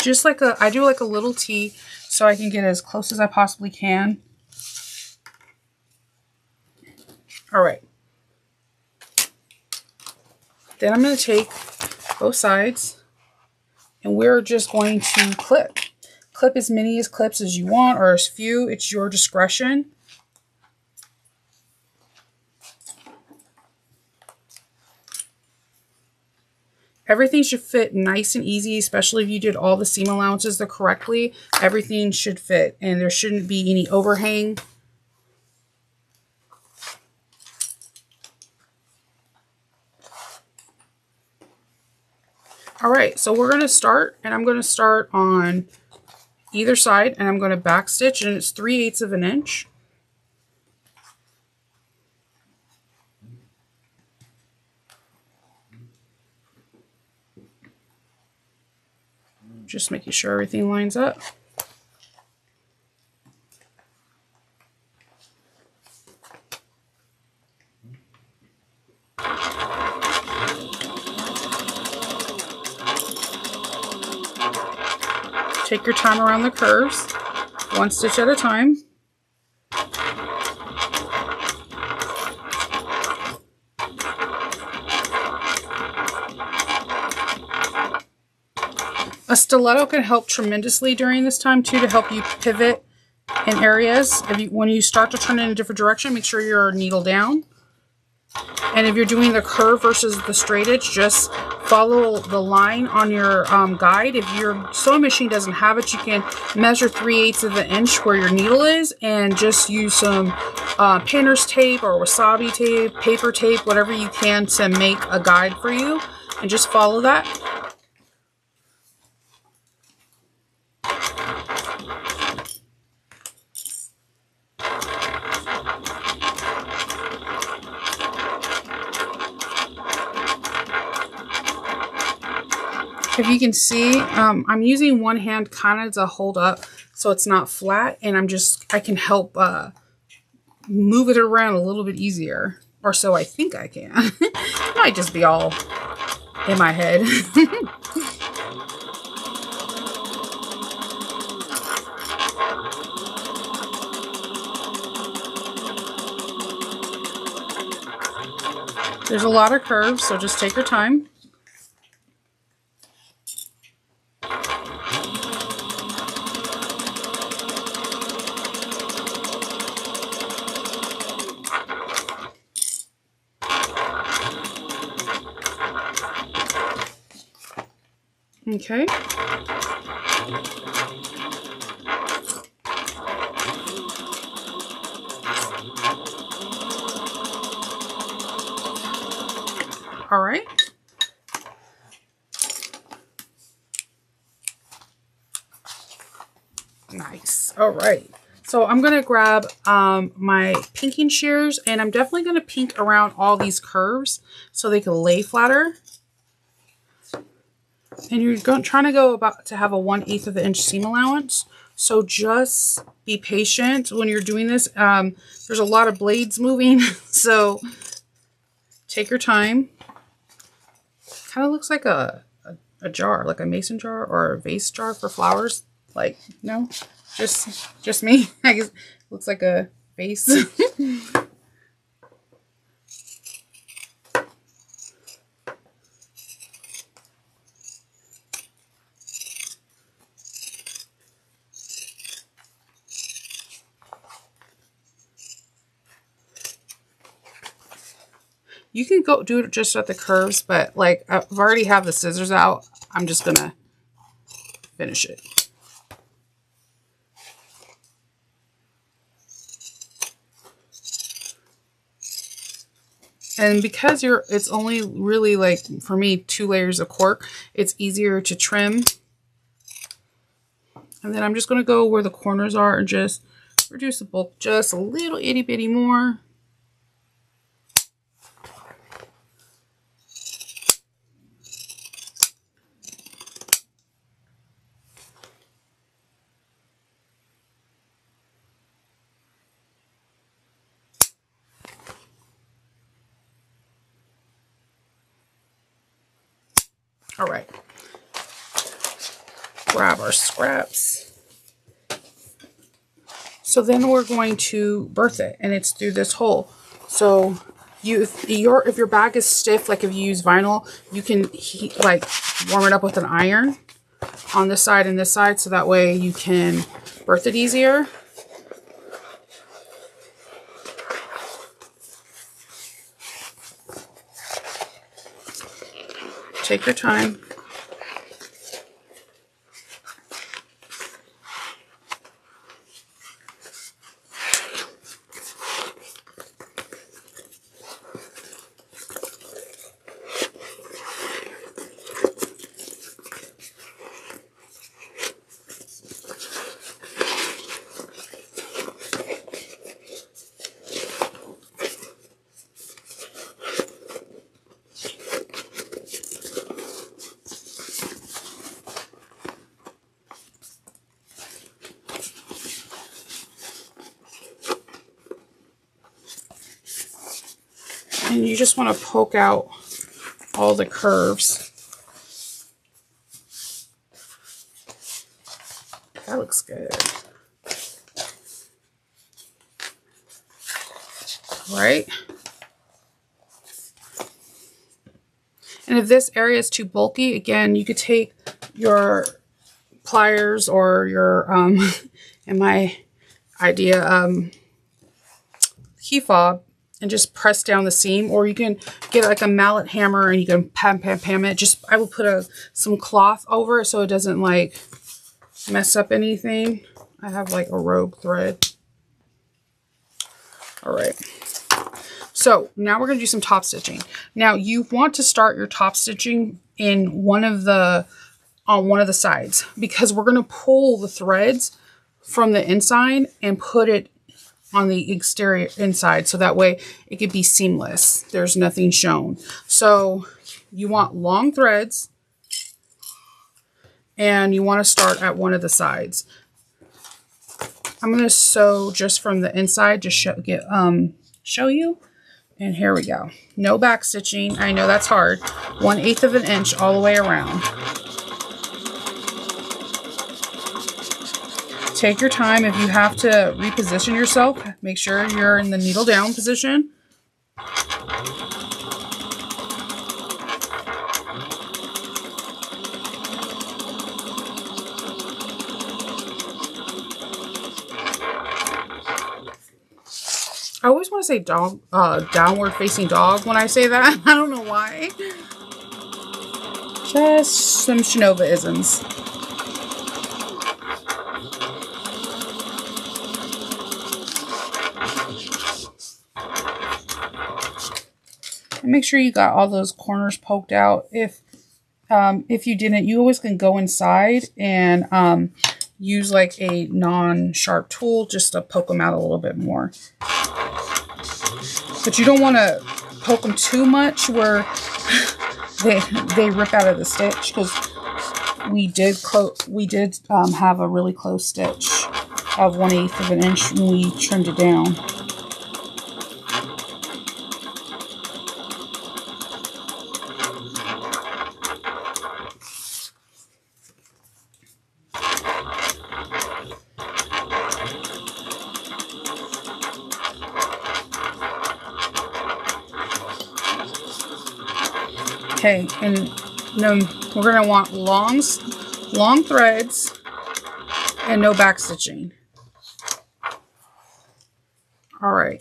Just like a, I do like a little T so I can get as close as I possibly can. All right. Then I'm going to take both sides and we're just going to clip. Clip as many as clips as you want or as few. It's your discretion. Everything should fit nice and easy, especially if you did all the seam allowances correctly. Everything should fit and there shouldn't be any overhang. All right, so we're going to start, and I'm going to start on either side, and I'm going to back stitch, and it's three eighths of an inch. Just making sure everything lines up. Take your time around the curves, one stitch at a time. A stiletto can help tremendously during this time too to help you pivot in areas. If you, when you start to turn in a different direction, make sure your needle down. And if you're doing the curve versus the straight edge, just follow the line on your um, guide. If your sewing machine doesn't have it, you can measure three eighths of an inch where your needle is and just use some uh, painter's tape or wasabi tape, paper tape, whatever you can to make a guide for you, and just follow that. If you can see, um, I'm using one hand kind of to hold up so it's not flat, and I'm just, I can help uh, move it around a little bit easier, or so I think I can. It might just be all in my head. There's a lot of curves, so just take your time. Okay. All right. Nice. All right. So I'm going to grab um, my pinking shears, and I'm definitely going to pink around all these curves so they can lay flatter. And you're going, trying to go about to have a one eighth of an inch seam allowance. So just be patient when you're doing this. Um, there's a lot of blades moving, so take your time. Kind of looks like a, a, a jar, like a mason jar or a vase jar for flowers. Like, no, just, just me. I guess it looks like a vase. You can go do it just at the curves, but like I've already have the scissors out. I'm just gonna finish it. And because you're, it's only really like, for me, two layers of cork, it's easier to trim. And then I'm just gonna go where the corners are and just reduce the bulk just a little itty bitty more. All right, grab our scraps. So then we're going to berth it, and it's through this hole. So you, if your, if your bag is stiff, like if you use vinyl, you can heat, like warm it up with an iron on this side and this side, so that way you can berth it easier. Take your time. And you just want to poke out all the curves. That looks good. All right. And if this area is too bulky, again, you could take your pliers or your, um, in my idea, um, key fob, and just press down the seam, or you can get like a mallet hammer and you can pam, pam, pam it. Just, I will put a, some cloth over it so it doesn't like mess up anything. I have like a rogue thread. All right. So now we're going to do some top stitching. Now you want to start your top stitching in one of the, on one of the sides, because we're going to pull the threads from the inside and put it on the exterior inside. So that way it could be seamless. There's nothing shown. So you want long threads and you want to start at one of the sides. I'm going to sew just from the inside to show, get, um, show you. And here we go. No back stitching. I know that's hard. One eighth of an inch all the way around. Take your time. If you have to reposition yourself, make sure you're in the needle down position. I always want to say dog, uh, downward facing dog when I say that. I don't know why. Just some Shinova-isms. And make sure you got all those corners poked out. If um, if you didn't, you always can go inside and um, use like a non-sharp tool just to poke them out a little bit more. But you don't want to poke them too much where they they rip out of the stitch, because we did close we did um, have a really close stitch of one eighth of an inch when we trimmed it down. Okay, and then we're going to want long, long threads and no back stitching. All right.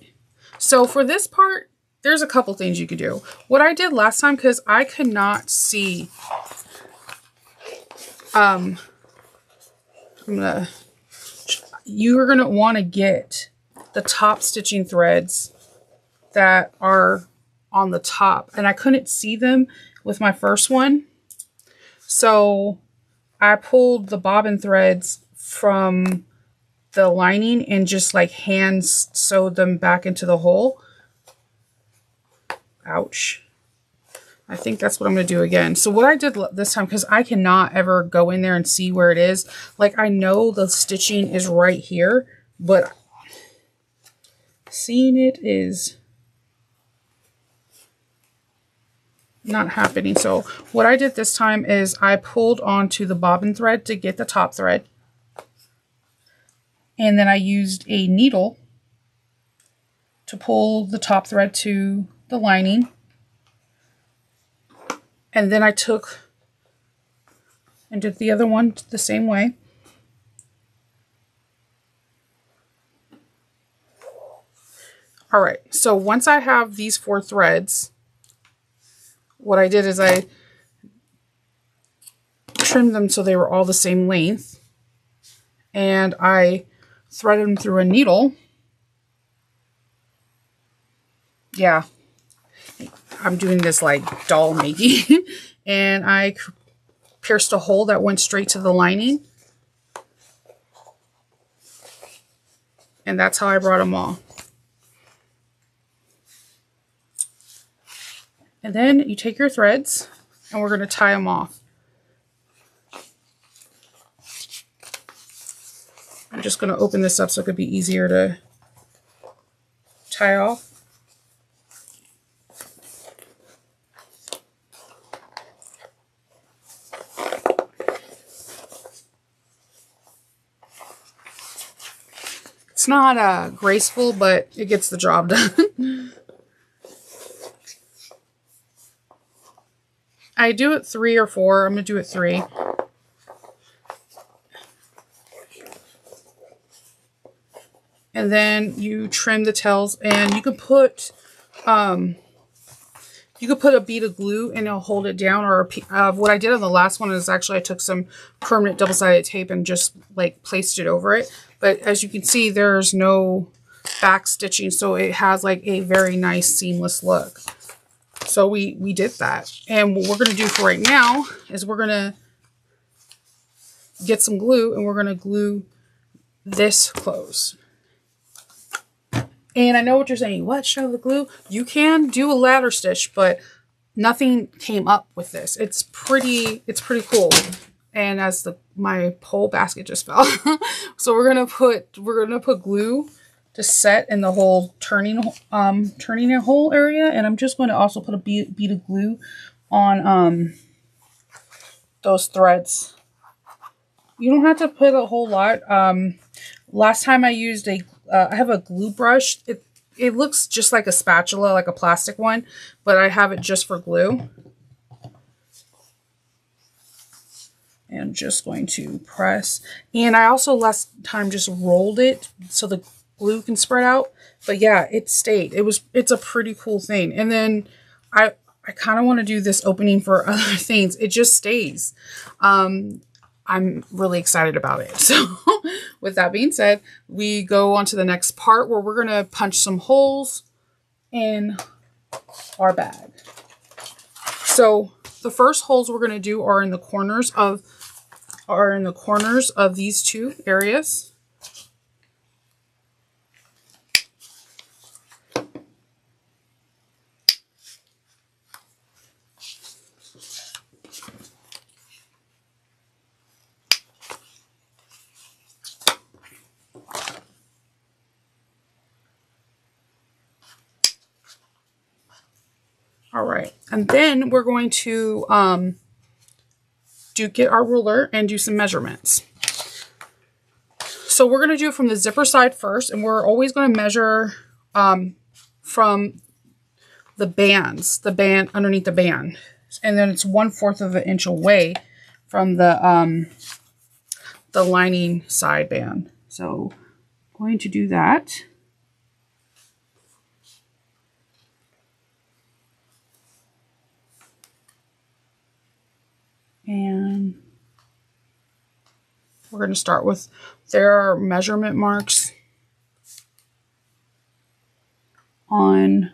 So for this part, there's a couple things you could do. What I did last time, because I could not see, um, I'm going to, you are going to want to get the top stitching threads that are on the top, and I couldn't see them with my first one, so I pulled the bobbin threads from the lining and just like hand sewed them back into the hole. Ouch. I think that's what I'm gonna do again. So what I did this time, because I cannot ever go in there and see where it is, like I know the stitching is right here, but seeing it is not happening. So what I did this time is I pulled onto the bobbin thread to get the top thread, and then I used a needle to pull the top thread to the lining, and then I took and did the other one the same way. All right, so once I have these four threads, what I did is I trimmed them so they were all the same length, and I threaded them through a needle. Yeah, I'm doing this like doll making. And I pierced a hole that went straight to the lining. And that's how I brought them all. And then you take your threads and we're going to tie them off. I'm just going to open this up so it could be easier to tie off. It's not uh, graceful, but it gets the job done. I do it three or four. I'm going to do it three. and then you trim the tails, and you can put um you could put a bead of glue and it'll hold it down, or a, uh, what I did on the last one is actually I took some permanent double-sided tape and just like placed it over it. But as you can see, there's no back stitching, so it has like a very nice seamless look. So we, we did that. And what we're gonna do for right now is we're gonna get some glue and we're gonna glue this close. And I know what you're saying, what, show the glue? You can do a ladder stitch, but nothing came up with this. It's pretty, it's pretty cool. And as the, my pole basket just fell. So we're gonna put, we're gonna put glue to set in the whole turning, um, turning a hole area. And I'm just gonna also put a bead, bead of glue on um, those threads. You don't have to put a whole lot. Um, last time I used a, Uh, I have a glue brush. It, it looks just like a spatula, like a plastic one, but I have it just for glue. And I'm just going to press. And I also last time just rolled it so the glue can spread out. But yeah, it stayed. It was, it's a pretty cool thing. And then I, I kind of want to do this opening for other things. It just stays. Um, I'm really excited about it. So with that being said, we go on to the next part where we're going to punch some holes in our bag. So the first holes we're going to do are in the corners of are in the corners of these two areas. All right, and then we're going to um, do get our ruler and do some measurements. So we're going to do it from the zipper side first, and we're always going to measure um, from the bands, the band underneath the band, and then it's one fourth of an inch away from the um, the lining side band. So I'm going to do that. And we're going to start with, there are measurement marks on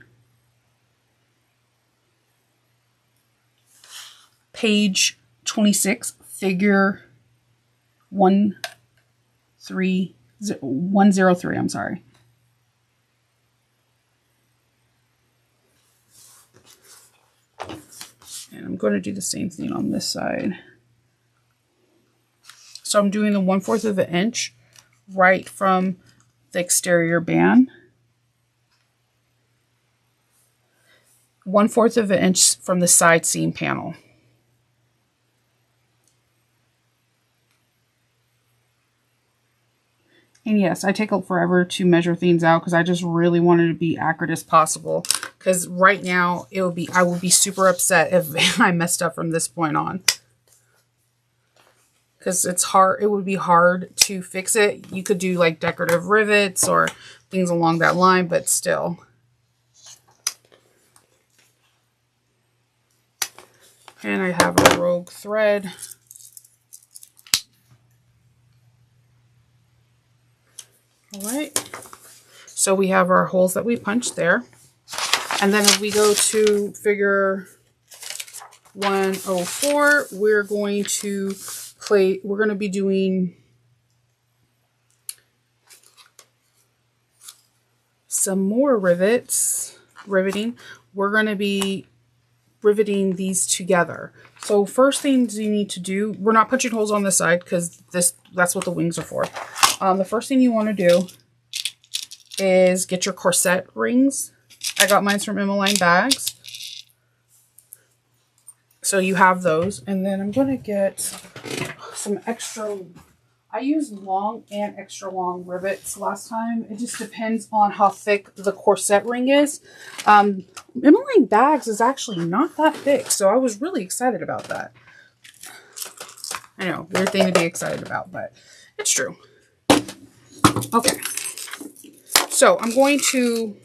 page twenty-six, figure one three one zero three, I'm sorry. And I'm going to do the same thing on this side. So I'm doing the one fourth of an inch right from the exterior band. one fourth of an inch from the side seam panel. And yes, I take forever to measure things out because I just really wanted to be accurate as possible. Because right now it will be, I will be super upset if I messed up from this point on. Because it's hard, it would be hard to fix it. You could do like decorative rivets or things along that line, but still. And I have a rogue thread. All right, so we have our holes that we punched there. And then if we go to figure one oh four, we're going to play, we're going to be doing some more rivets, riveting. We're going to be riveting these together. So first things you need to do, we're not punching holes on this side because this, that's what the wings are for. Um, the first thing you want to do is get your corset rings. I got mine from Emmaline Bags. So you have those. And then I'm going to get some extra, I used long and extra long rivets last time. It just depends on how thick the corset ring is. Um, Emmaline Bags is actually not that thick, so I was really excited about that. I know, weird thing to be excited about, but it's true. Okay. So I'm going to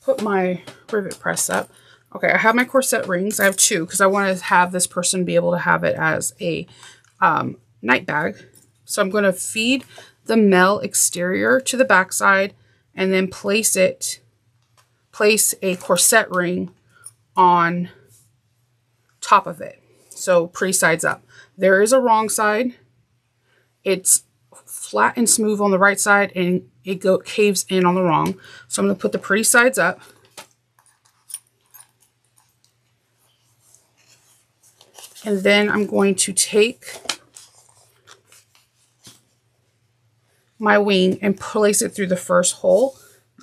put my rivet press up. Okay, I have my corset rings. I have two because I want to have this person be able to have it as a um, night bag. So I'm going to feed the male exterior to the backside and then place it, place a corset ring on top of it. So pre-sides up. There is a wrong side. It's flat and smooth on the right side and it go, caves in on the wrong. So I'm going to put the pre-sides up. And then I'm going to take my wing and place it through the first hole,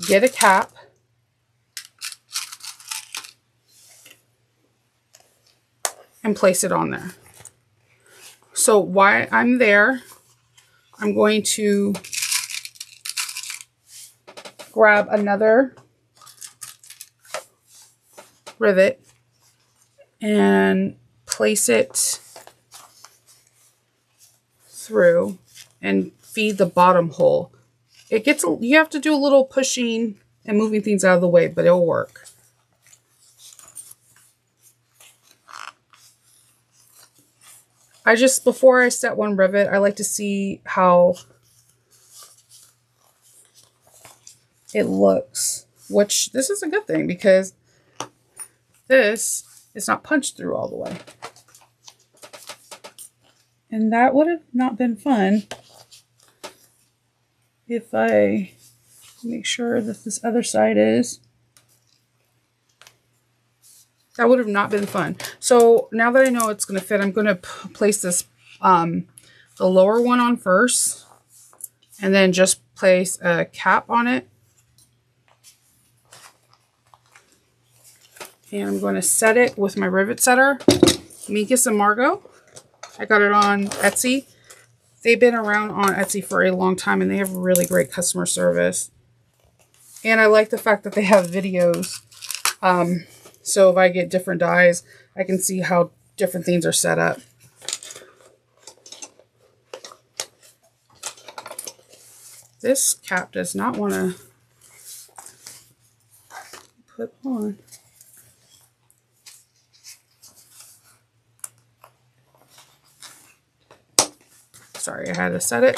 get a cap, and place it on there. So while I'm there, I'm going to grab another rivet and place it through and feed the bottom hole. It gets, you have to do a little pushing and moving things out of the way, but it'll work. I just, before I set one rivet, I like to see how it looks, which this is a good thing because this is not punched through all the way. And that would have not been fun if I make sure that this other side is. That would have not been fun. So now that I know it's going to fit, I'm going to place this, um, the lower one on first, and then just place a cap on it. And I'm going to set it with my rivet setter, Minkus and Margo. I got it on Etsy. They've been around on Etsy for a long time and they have really great customer service. And I like the fact that they have videos. Um, so if I get different dyes, I can see how different things are set up. This cap does not want to put on. Sorry, I had to set it.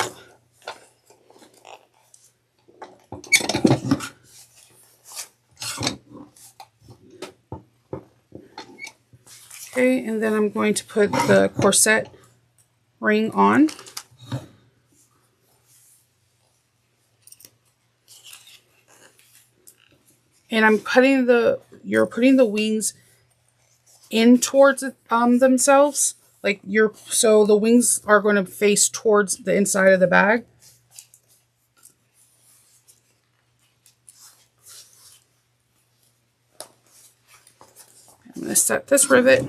Okay, and then I'm going to put the corset ring on. And I'm putting the, you're putting the wings in towards um, themselves. Like you're, so the wings are going to face towards the inside of the bag. I'm going to set this rivet.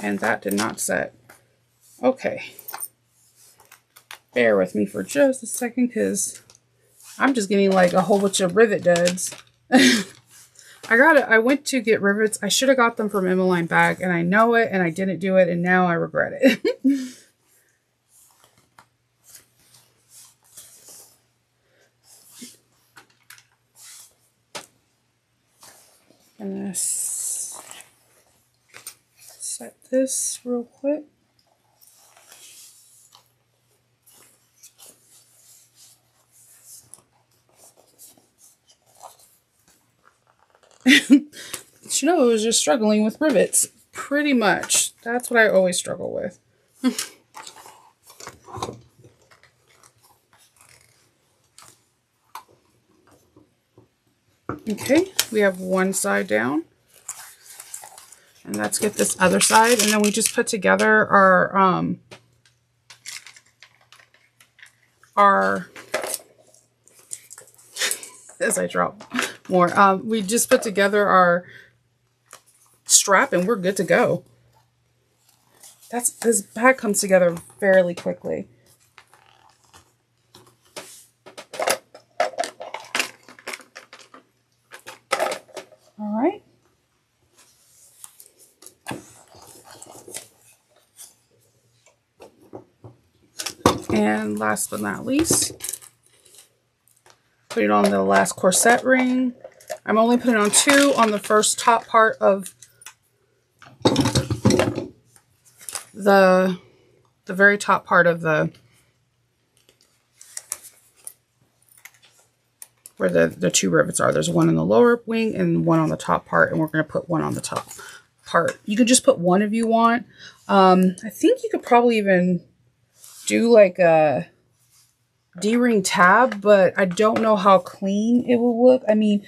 And that did not set. Okay. Bear with me for just a second because I'm just getting like a whole bunch of rivet duds. I got it. I went to get rivets. I should have got them from Emmaline Bags and I know it and I didn't do it and now I regret it. I'm gonna set this real quick. You know, I was just struggling with rivets. Pretty much. That's what I always struggle with. Okay, we have one side down. And let's get this other side. And then we just put together our, um, our, as I drop more, um, we just put together our strap and we're good to go. That's, this bag comes together fairly quickly. All right. And last but not least, put it on the last corset ring. I'm only putting on two on the first top part of the, the very top part of the, where the, the two rivets are. There's one in the lower wing and one on the top part, and we're going to put one on the top part. You could just put one if you want. Um, I think you could probably even do like a D-ring tab, but I don't know how clean it will look. I mean,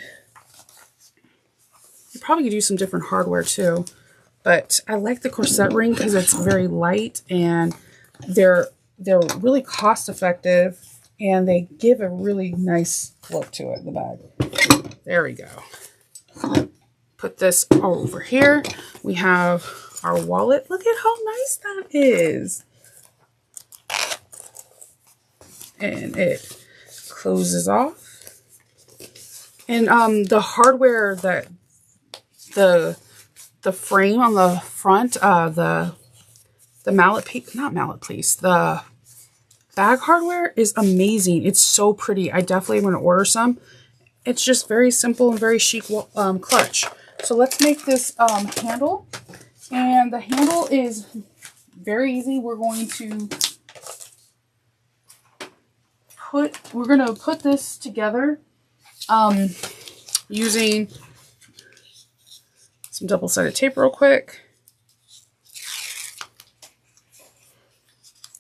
you probably could use some different hardware too, but I like the corset ring because it's very light and they're, they're really cost effective and they give a really nice look to it in the bag. There we go. Put this all over here. We have our wallet. Look at how nice that is. And it closes off. And um, the hardware that the the frame on the front, uh, the the mallet piece, not mallet piece, the bag hardware is amazing. It's so pretty. I definitely want to order some. It's just very simple and very chic um, clutch. So let's make this um, handle. And the handle is very easy. We're going to Put, we're going to put this together um, using some double-sided tape real quick.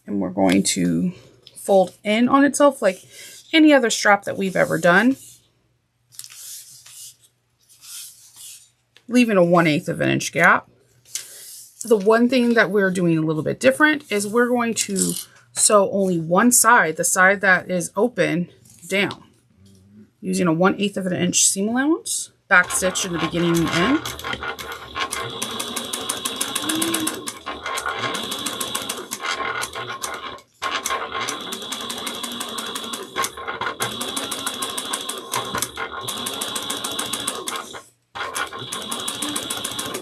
And we're going to fold in on itself like any other strap that we've ever done. Leaving a one eighth of an inch gap. The one thing that we're doing a little bit different is we're going to sew only one side, the side that is open, down, using a one eighth of an inch seam allowance, back stitch in the beginning and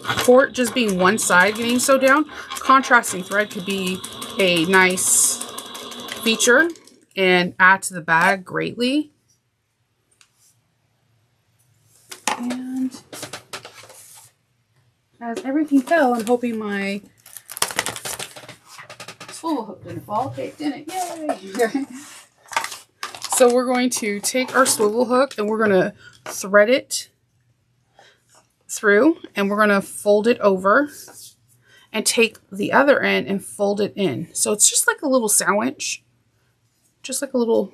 end. For it just being one side getting sewed down, contrasting thread could be a nice feature and add to the bag greatly. And as everything fell, I'm hoping my swivel hook didn't fall. Okay, it didn't. Yay! So we're going to take our swivel hook and we're going to thread it through, and we're going to fold it over and take the other end and fold it in. So it's just like a little sandwich. Just like a little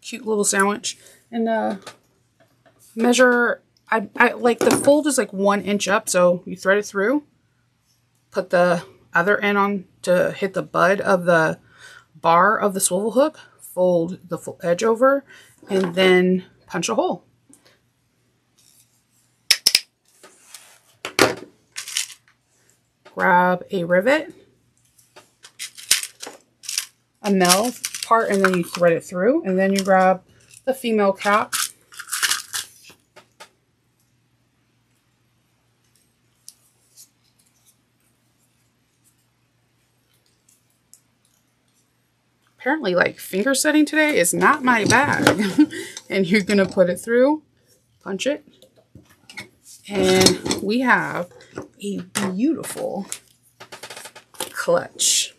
cute little sandwich. And uh, measure, I, I like the fold is like one inch up. So you thread it through, put the other end on to hit the bud of the bar of the swivel hook, fold the edge over, and then punch a hole. Grab a rivet, a male part, and then you thread it through, and then you grab the female cap, apparently like finger setting today is not my bag, and you're gonna put it through, punch it, and we have a beautiful clutch.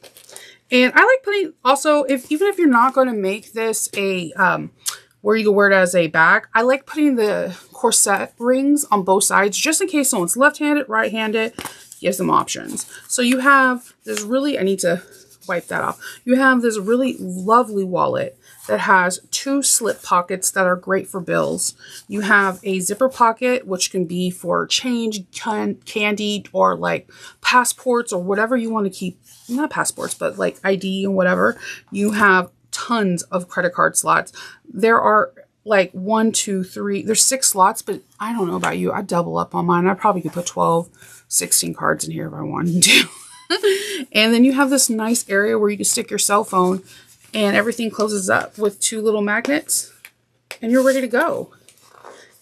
And I like putting also, if even if you're not going to make this a um, where you can wear it as a bag, I like putting the corset rings on both sides just in case someone's left-handed, right-handed, gives them options. So you have this really, I need to wipe that off. You have this really lovely wallet that has two slip pockets that are great for bills. You have a zipper pocket, which can be for change, can, candy, or like passports or whatever you want to keep. Not passports, but like I D and whatever. You have tons of credit card slots. There are like one, two, three, there's six slots, but I don't know about you. I double up on mine. I probably could put twelve, sixteen cards in here if I wanted to. And then you have this nice area where you can stick your cell phone, and everything closes up with two little magnets, and you're ready to go.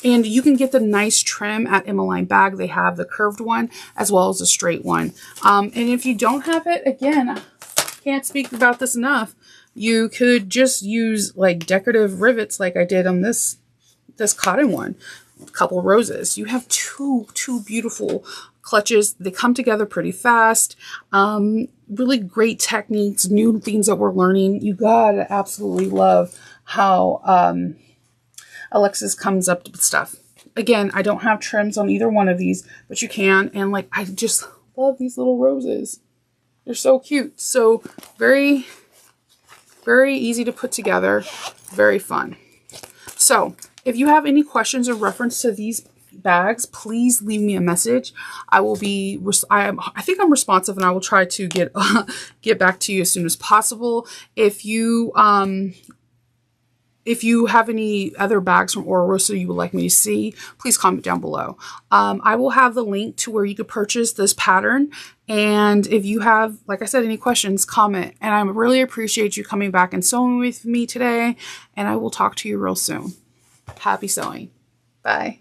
And you can get the nice trim at Emmaline Bag. They have the curved one as well as the straight one. Um, and if you don't have it, again, can't speak about this enough. You could just use like decorative rivets like I did on this this cotton one, a couple roses. You have two two beautiful clutches. They come together pretty fast. Um, really great techniques, new things that we're learning. You gotta absolutely love how um, Alexis comes up with stuff. Again, I don't have trims on either one of these, but you can. And like, I just love these little roses. They're so cute. So very, very easy to put together. Very fun. So if you have any questions or reference to these bags, please leave me a message. I will be, I, am, I think I'm responsive, and I will try to get, uh, get back to you as soon as possible. If you, um, If you have any other bags from Oro Rosa you would like me to see, please comment down below. Um, I will have the link to where you could purchase this pattern. And if you have, like I said, any questions, comment. And I really appreciate you coming back and sewing with me today. And I will talk to you real soon. Happy sewing. Bye.